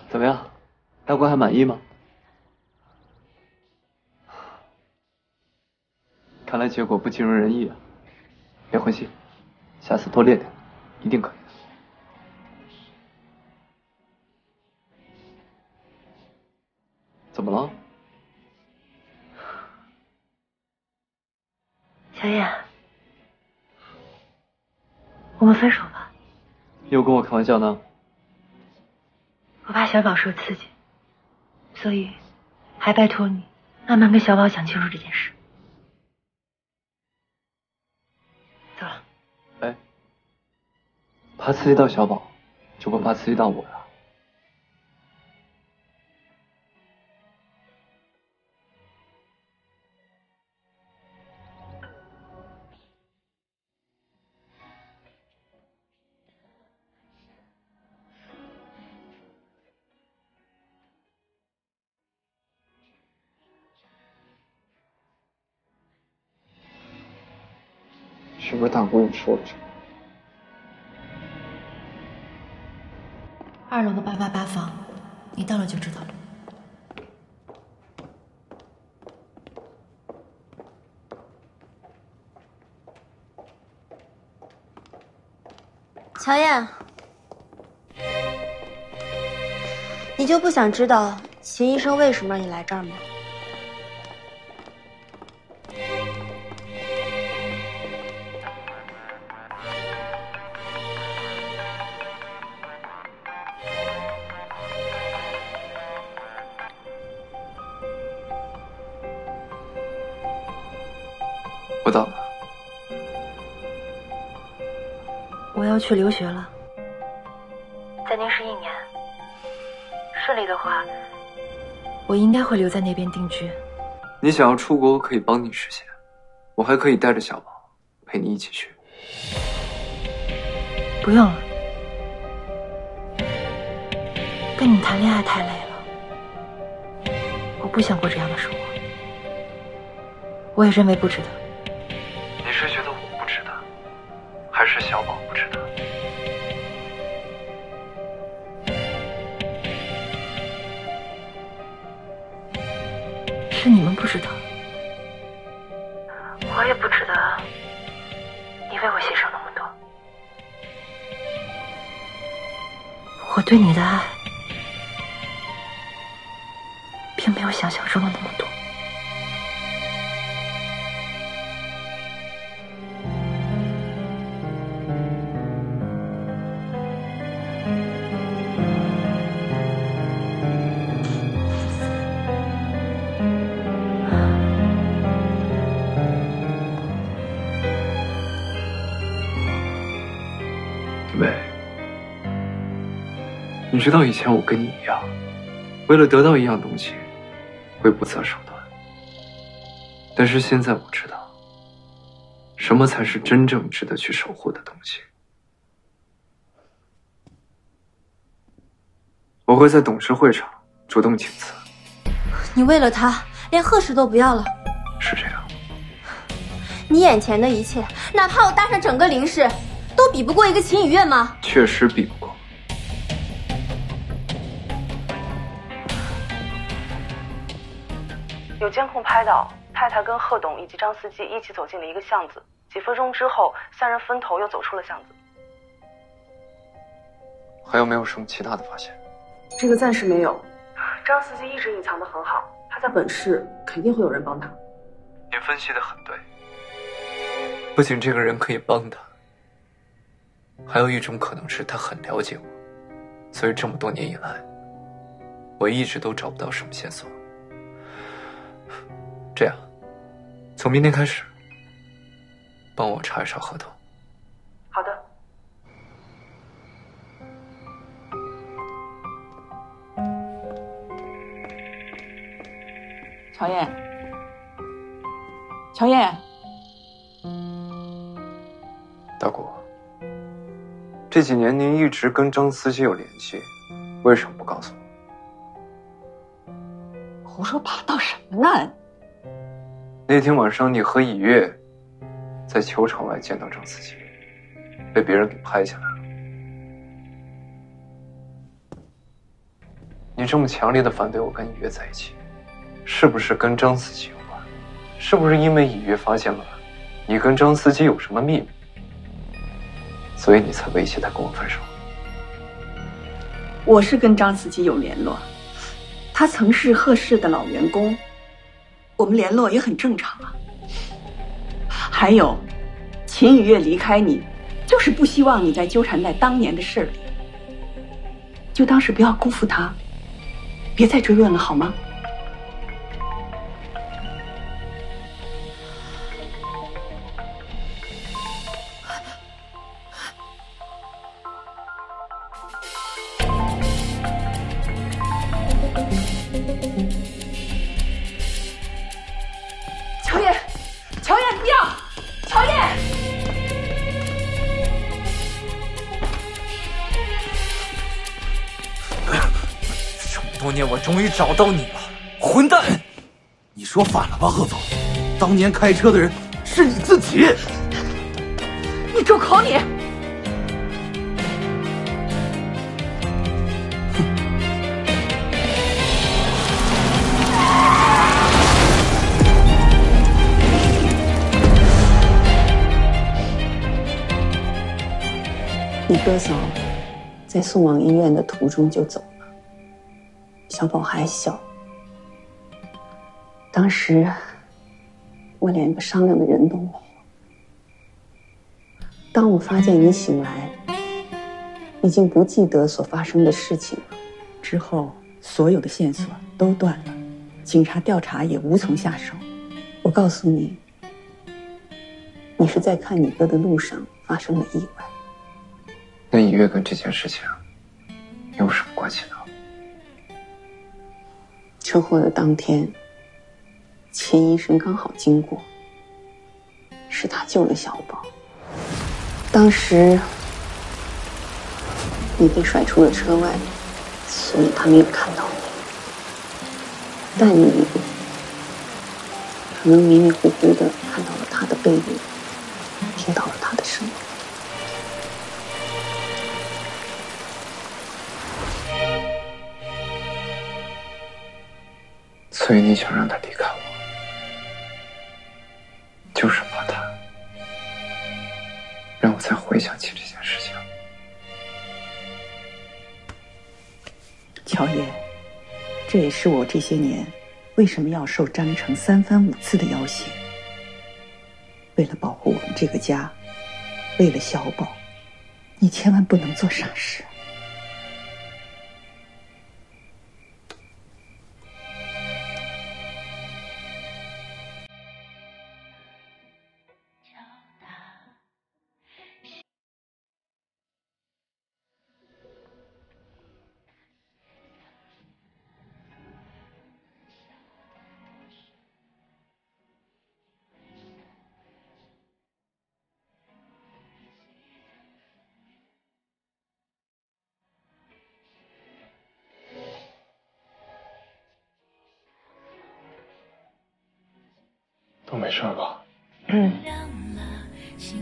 怎么样，大姑还满意吗？ 看来结果不尽如人意啊！别灰心，下次多练点，一定可以的。怎么了，小燕？我们分手吧。又跟我开玩笑呢？我怕小宝受刺激，所以还拜托你慢慢跟小宝讲清楚这件事。 怕刺激到小宝，就不怕刺激到我呀？是不是大姑娘说了什么？ 2楼的888房，你到了就知道了。乔燕，你就不想知道秦医生为什么让你来这儿吗？我到了，我要去留学了，在那是1年。顺利的话，我应该会留在那边定居。你想要出国，我可以帮你实现，我还可以带着小宝陪你一起去。不用了，跟你谈恋爱太累了，我不想过这样的生活，我也认为不值得。 你是觉得我不值得，还是小宝不值得？是你们不值得，我也不值得。你为我牺牲那么多，我对你的爱，并没有想象中的那么多。你知道以前我跟你一样，为了得到一样东西，会不择手段。但是现在我知道，什么才是真正值得去守护的东西。我会在董事会上主动请辞。你为了他，连贺氏都不要了？是这样。 你眼前的一切，哪怕我搭上整个林氏，都比不过一个秦雨月吗？确实比不过。有监控拍到，太太跟贺董以及张司机一起走进了一个巷子，几分钟之后，三人分头又走出了巷子。还有没有什么其他的发现？这个暂时没有。张司机一直隐藏得很好，他在本市肯定会有人帮他。你分析得很对。 不仅这个人可以帮他，还有一种可能是他很了解我，所以这么多年以来，我一直都找不到什么线索。这样，从明天开始，帮我查一查合同。好的。乔燕，乔燕。 大姑，这几年您一直跟张司机有联系，为什么不告诉我？胡说八道什么呢？那天晚上你和以月在球场外见到张司机，被别人给拍下来了。你这么强烈的反对我跟以月在一起，是不是跟张司机有关？是不是因为以月发现了你跟张司机有什么秘密？ 所以你才威胁他跟我分手。我是跟张司机有联络，他曾是贺氏的老员工，我们联络也很正常啊。还有，秦雨月离开你，就是不希望你再纠缠在当年的事里，就当是不要辜负他，别再追问了，好吗？终于找到你了，混蛋！你说反了吧，贺总？当年开车的人是你自己。你住口！你。你哥嫂在送往医院的途中就走了。 小宝还小，当时我连个商量的人都没有。当我发现你醒来，已经不记得所发生的事情了，之后所有的线索都断了，警察调查也无从下手。我告诉你，你是在看你哥的路上发生了意外。那以月跟这件事情有什么关系呢？ 车祸的当天，秦医生刚好经过，是他救了小宝。当时你被甩出了车外，所以他没有看到你，但你可能迷迷糊糊的看到了他的背影，听到了他的声音。 所以你想让他离开我，就是怕他让我再回想起这件事情。乔燕，这也是我这些年为什么要受张成三番五次的要挟。为了保护我们这个家，为了小宝，你千万不能做傻事。都没事吧？嗯，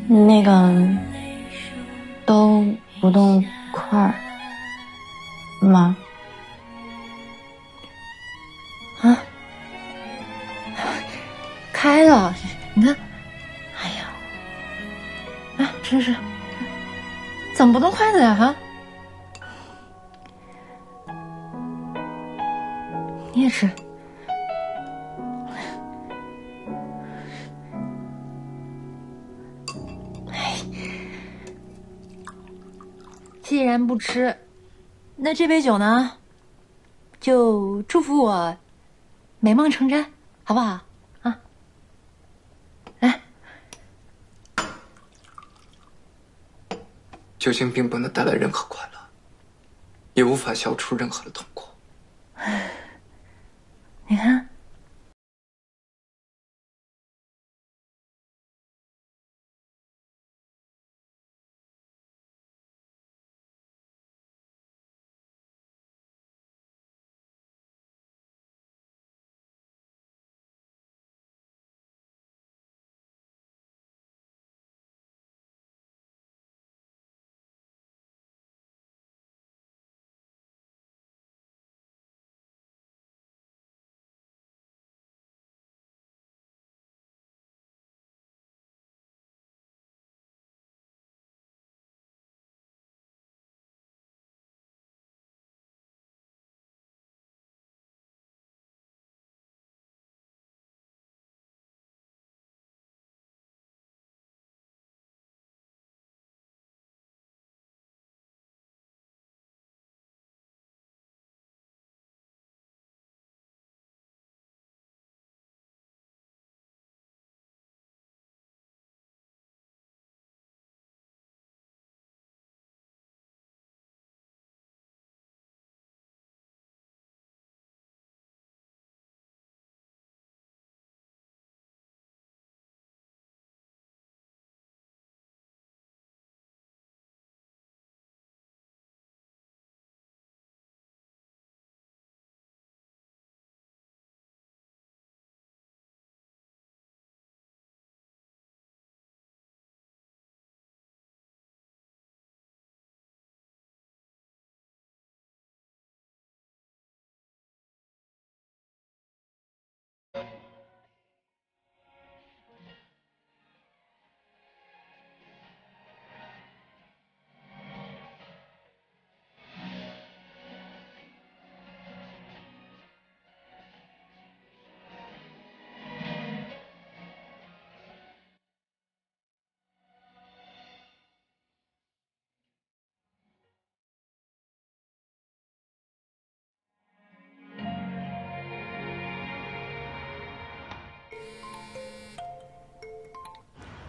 那个都不动块儿吗？啊，开了，你看，哎呀，哎，真是，怎么不动筷子呀？啊？ 你也吃。哎，既然不吃，那这杯酒呢，就祝福我美梦成真，好不好？啊，来，酒精并不能带来任何快乐，也无法消除任何的痛苦。 你看，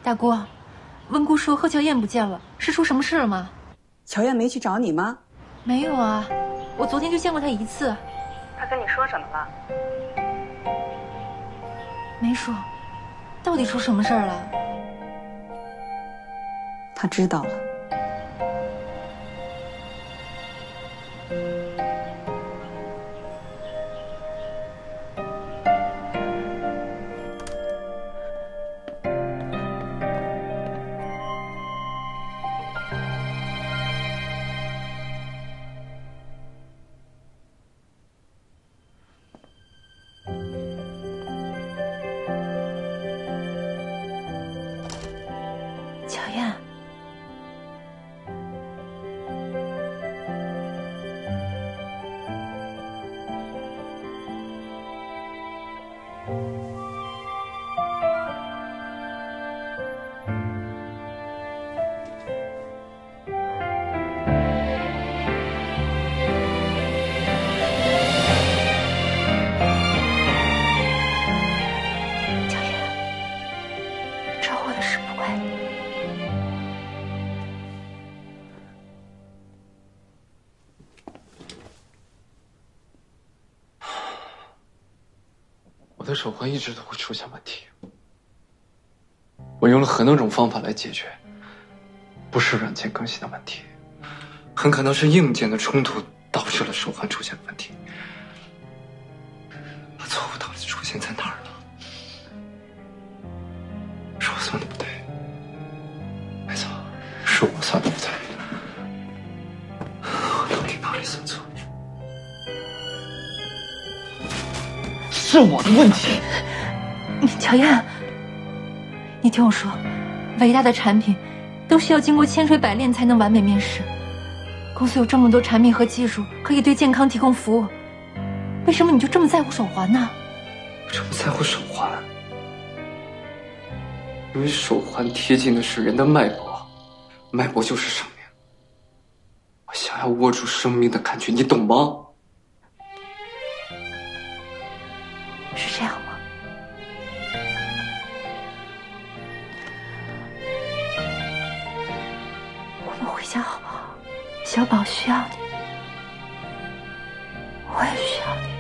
大姑，温姑说贺乔燕不见了，是出什么事了吗？乔燕没去找你吗？没有啊，我昨天就见过她一次。她跟你说什么了？没说，到底出什么事儿了？她知道了。我的手环一直都会出现问题，我用了很多种方法来解决，不是软件更新的问题，很可能是硬件的冲突导致了手环出现的问题。那错误到底出现在哪儿了？是我三不在，我到底哪里算错？是我的问题。你乔燕，你听我说，伟大的产品都是要经过千锤百炼才能完美面世。公司有这么多产品和技术可以对健康提供服务，为什么你就这么在乎手环呢？我这么在乎手环？ 因为手环贴近的是人的脉搏，脉搏就是生命。我想要握住生命的感觉，你懂吗？是这样吗？我们回家好不好？小宝需要你，我也需要你。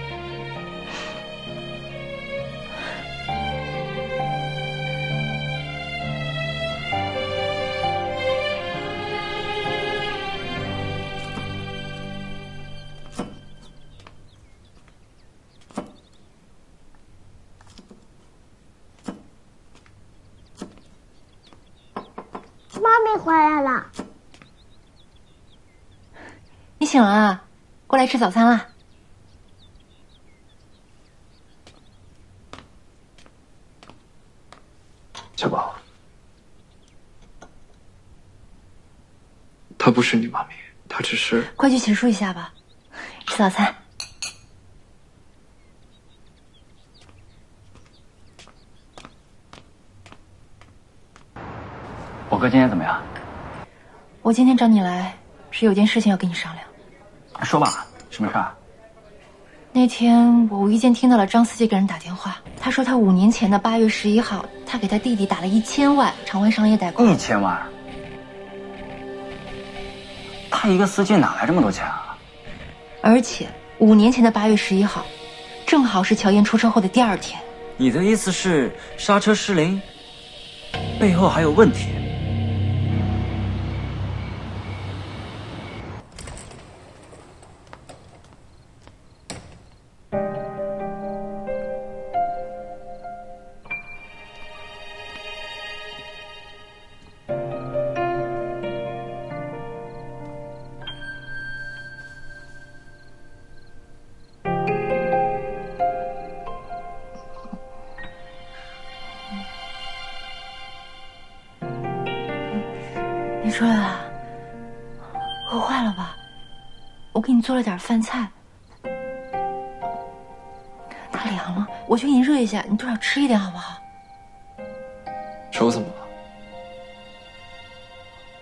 回来了，你醒了啊？过来吃早餐啦。小宝，她不是你妈咪，她只是……快去洗漱一下吧，吃早餐。 我哥今天怎么样？我今天找你来是有件事情要跟你商量。说吧，什么事儿？那天我无意间听到了张司机给人打电话，他说他5年前的8月11号，他给他弟弟打了1000万偿还商业贷款。1000万？他一个司机哪来这么多钱啊？而且5年前的8月11号，正好是乔燕出车祸的第二天。你的意思是刹车失灵，背后还有问题？ 你睡了，饿坏了吧？我给你做了点饭菜，它凉了，我去给你热一下，你多少吃一点好不好？手怎么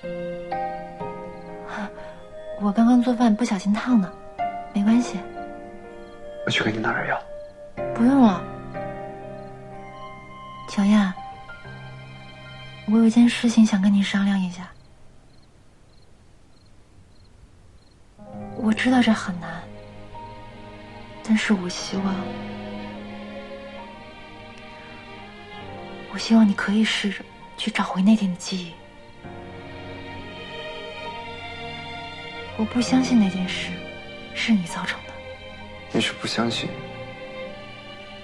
了？啊，我刚刚做饭不小心烫的，没关系。我去给你拿点药。不用了，乔燕，我有一件事情想跟你商量一下。 我知道这很难，但是我希望你可以试着去找回那天的记忆。我不相信那件事是你造成的。你是不相信，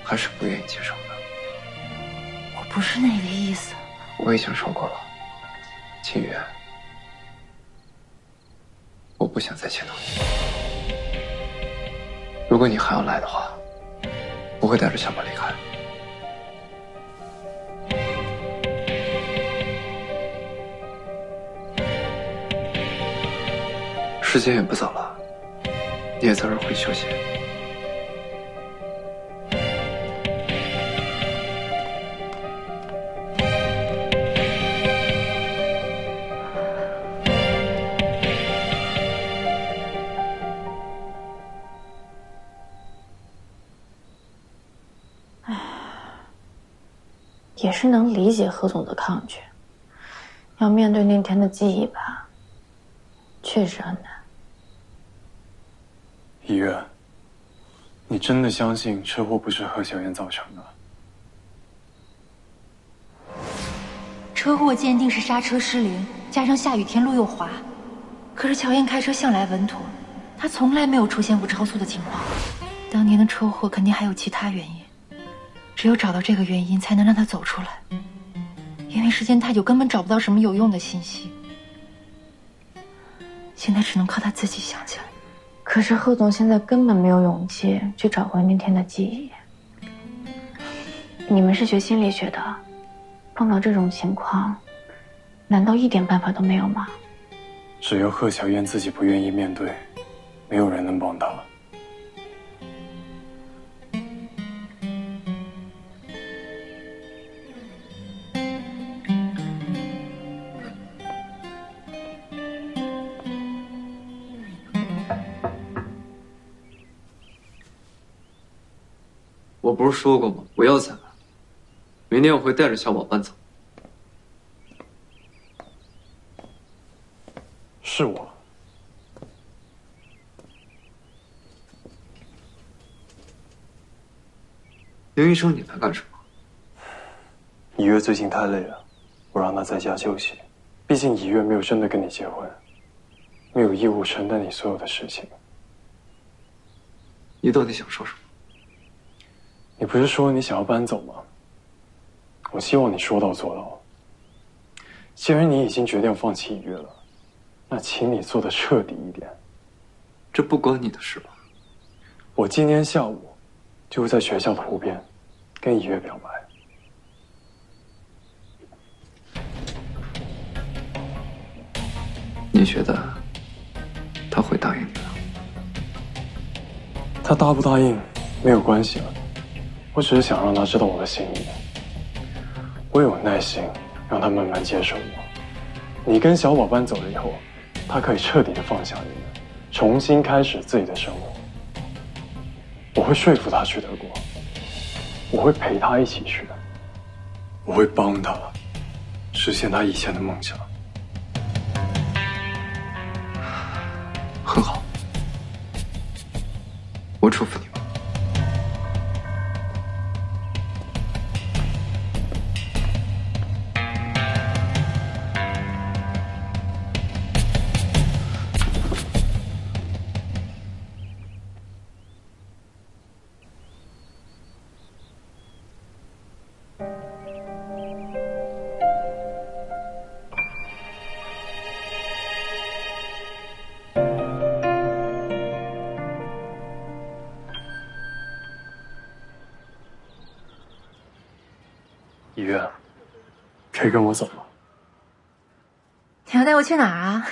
还是不愿意接受的？我不是那个意思。我已经说过了，秦月。 我不想再见到你。如果你还要来的话，我会带着小宝离开。时间也不早了，你也早点回去休息。也是能理解何总的抗拒，要面对那天的记忆吧，确实很难。一月，你真的相信车祸不是贺小燕造成的？车祸鉴定是刹车失灵，加上下雨天路又滑，可是乔燕开车向来稳妥，她从来没有出现过超速的情况。当年的车祸肯定还有其他原因。 只有找到这个原因，才能让他走出来。因为时间太久，根本找不到什么有用的信息。现在只能靠他自己想起来。可是贺总现在根本没有勇气去找回那天的记忆。你们是学心理学的，碰到这种情况，难道一点办法都没有吗？只要贺乔燕自己不愿意面对，没有人能帮她。 我不是说过吗？不要再来。明天我会带着小宝搬走。是我。林医生，你来干什么？以月最近太累了，我让她在家休息。毕竟以月没有真的跟你结婚，没有义务承担你所有的事情。你到底想说什么？ 你不是说你想要搬走吗？我希望你说到做到。既然你已经决定放弃以约了，那请你做的彻底一点。这不关你的事吧？我今天下午就会在学校的湖边跟以约表白。 你觉得他会答应你吗？他答不答应没有关系了。 我只是想让他知道我的心意，我有耐心让他慢慢接受我。你跟小宝搬走了以后，他可以彻底的放下你们，重新开始自己的生活。我会说服他去德国，我会陪他一起去的，我会帮他实现他以前的梦想。很好，我祝福你。 以月，可以跟我走吗？你要带我去哪儿啊？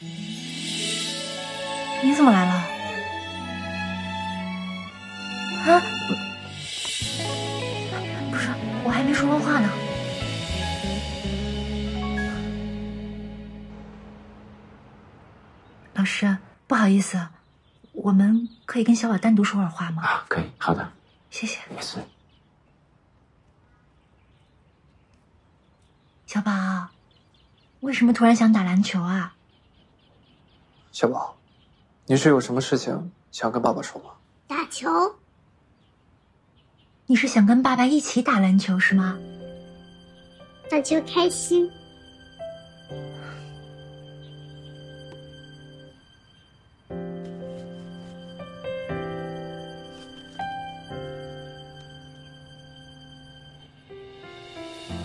你怎么来了？啊？不是，我还没说完话呢。老师，不好意思，我们可以跟小婉单独说会儿话吗？啊，可以，好的。谢谢。没事。 小宝，为什么突然想打篮球啊？小宝，你是有什么事情想要跟爸爸说吗？打球。你是想跟爸爸一起打篮球是吗？打球开心。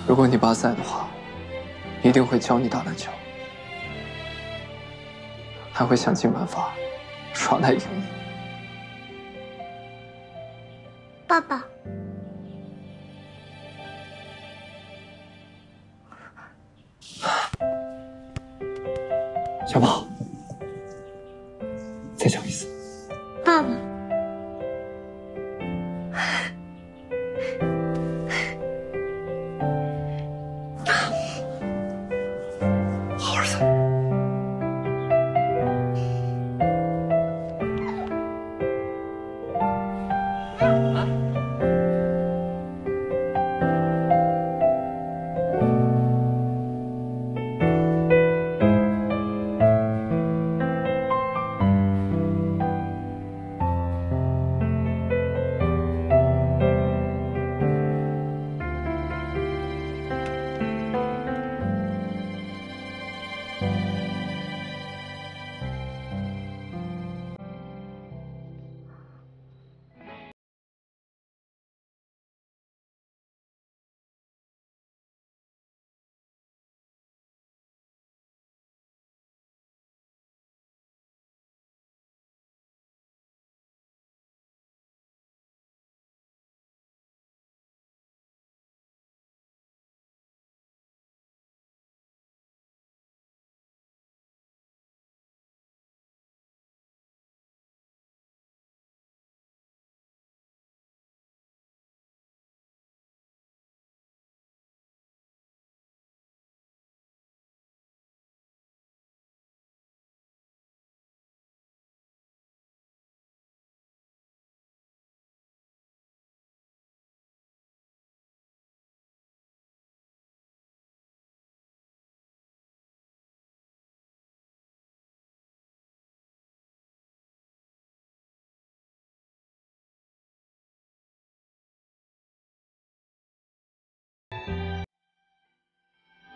如果你爸在的话。 一定会教你打篮球，还会想尽办法耍赖赢你。爸爸，小宝，再讲一次。爸爸，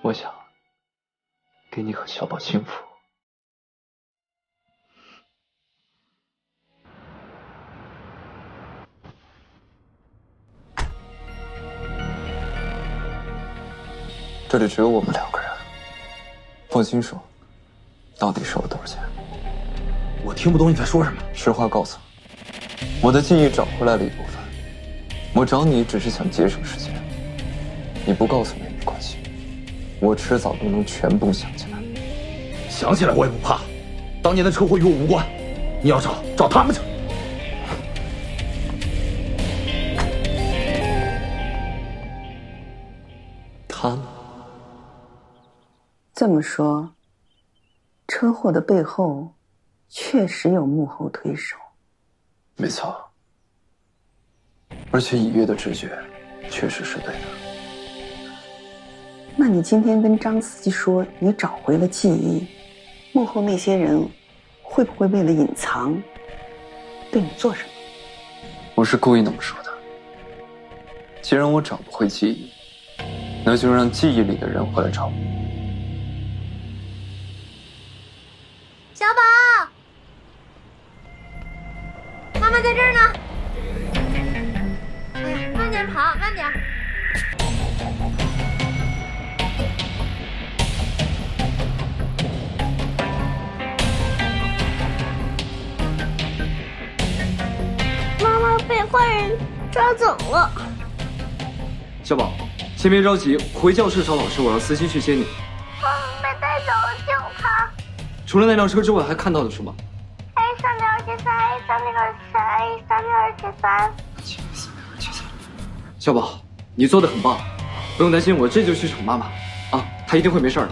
我想给你和小宝幸福。这里只有我们两个人。凤心说，到底是我多少钱？我听不懂你在说什么。实话告诉你，我的记忆找回来了一部分。我找你只是想节省时间，你不告诉我也没关系。 我迟早都能全部想起来，想起来我也不怕。当年的车祸与我无关，你要找找他们去。他们这么说，车祸的背后确实有幕后推手。没错，而且以月的直觉确实是对的。 那你今天跟张司机说你找回了记忆，幕后那些人会不会为了隐藏，对你做什么？我是故意那么说的。既然我找不回记忆，那就让记忆里的人回来找我。小宝，妈妈在这儿呢。哎呀，慢点跑，慢点。 被坏人抓走了。小宝，先别着急，回教室找老师，我让司机去接你。被带走了，救他！除了那辆车之外，还看到了什么 ？A 36273，A 36273，A 36273。小宝，你做的很棒，不用担心，我这就去找妈妈。啊，她一定会没事的。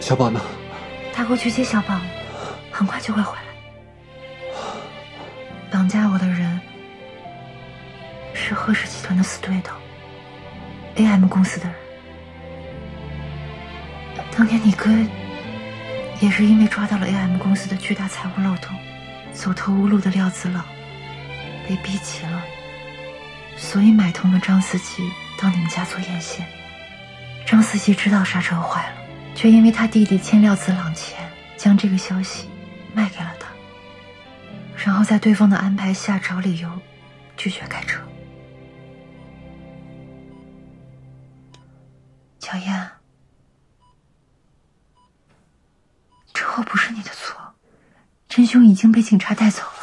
小宝呢？他会去接小宝，很快就会回来。绑架我的人是贺氏集团的死对头 ，AM 公司的人。当年你哥也是因为抓到了 AM 公司的巨大财务漏洞，走投无路的廖子老被逼急了，所以买通了张司机到你们家做艳羡。张司机知道刹车坏了。 却因为他弟弟欠廖子朗钱，将这个消息卖给了他，然后在对方的安排下找理由拒绝开车。乔燕，车祸不是你的错，真凶已经被警察带走了。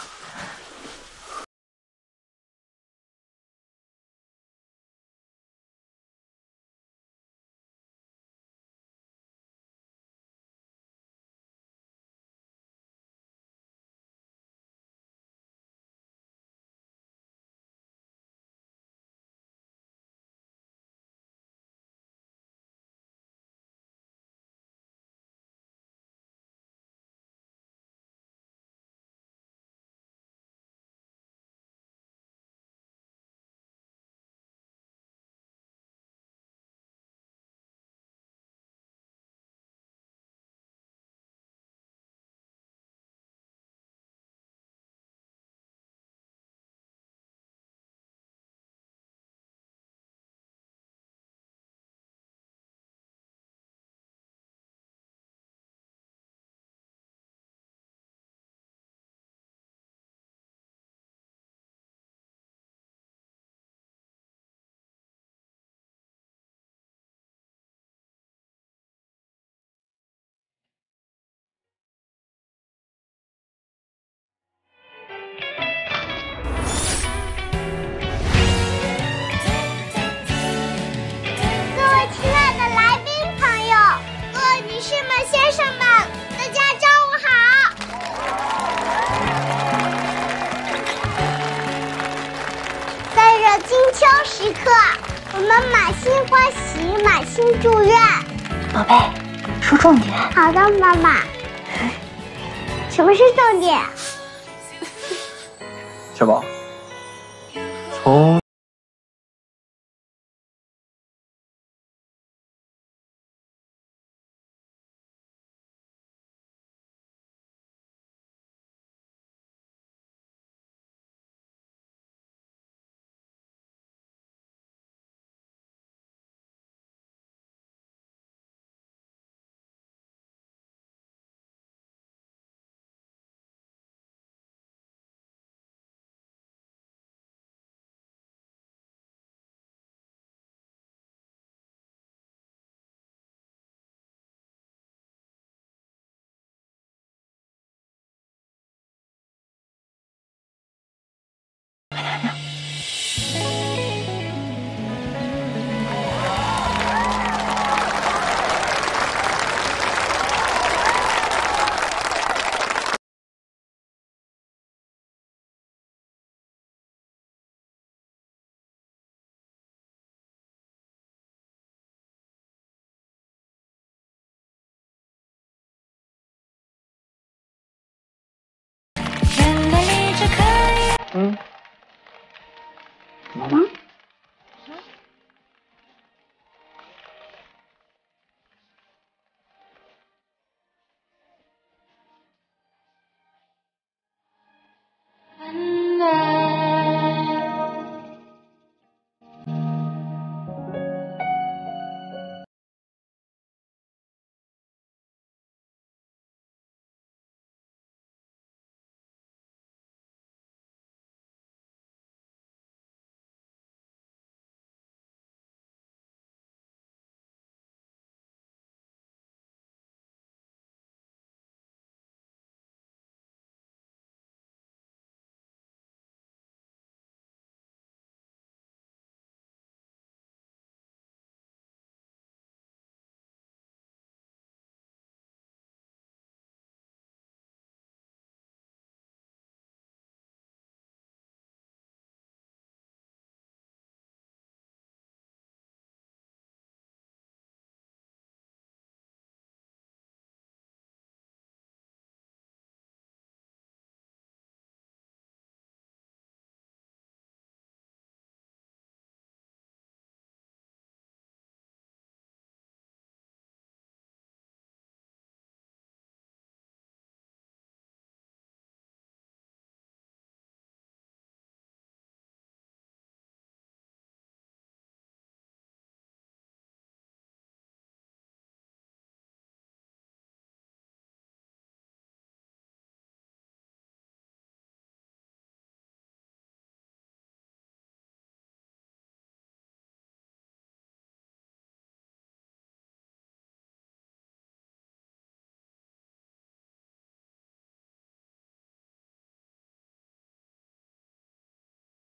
一刻，我们满心欢喜，满心祝愿。宝贝，说重点。好的，妈妈。什么是重点？小宝，从。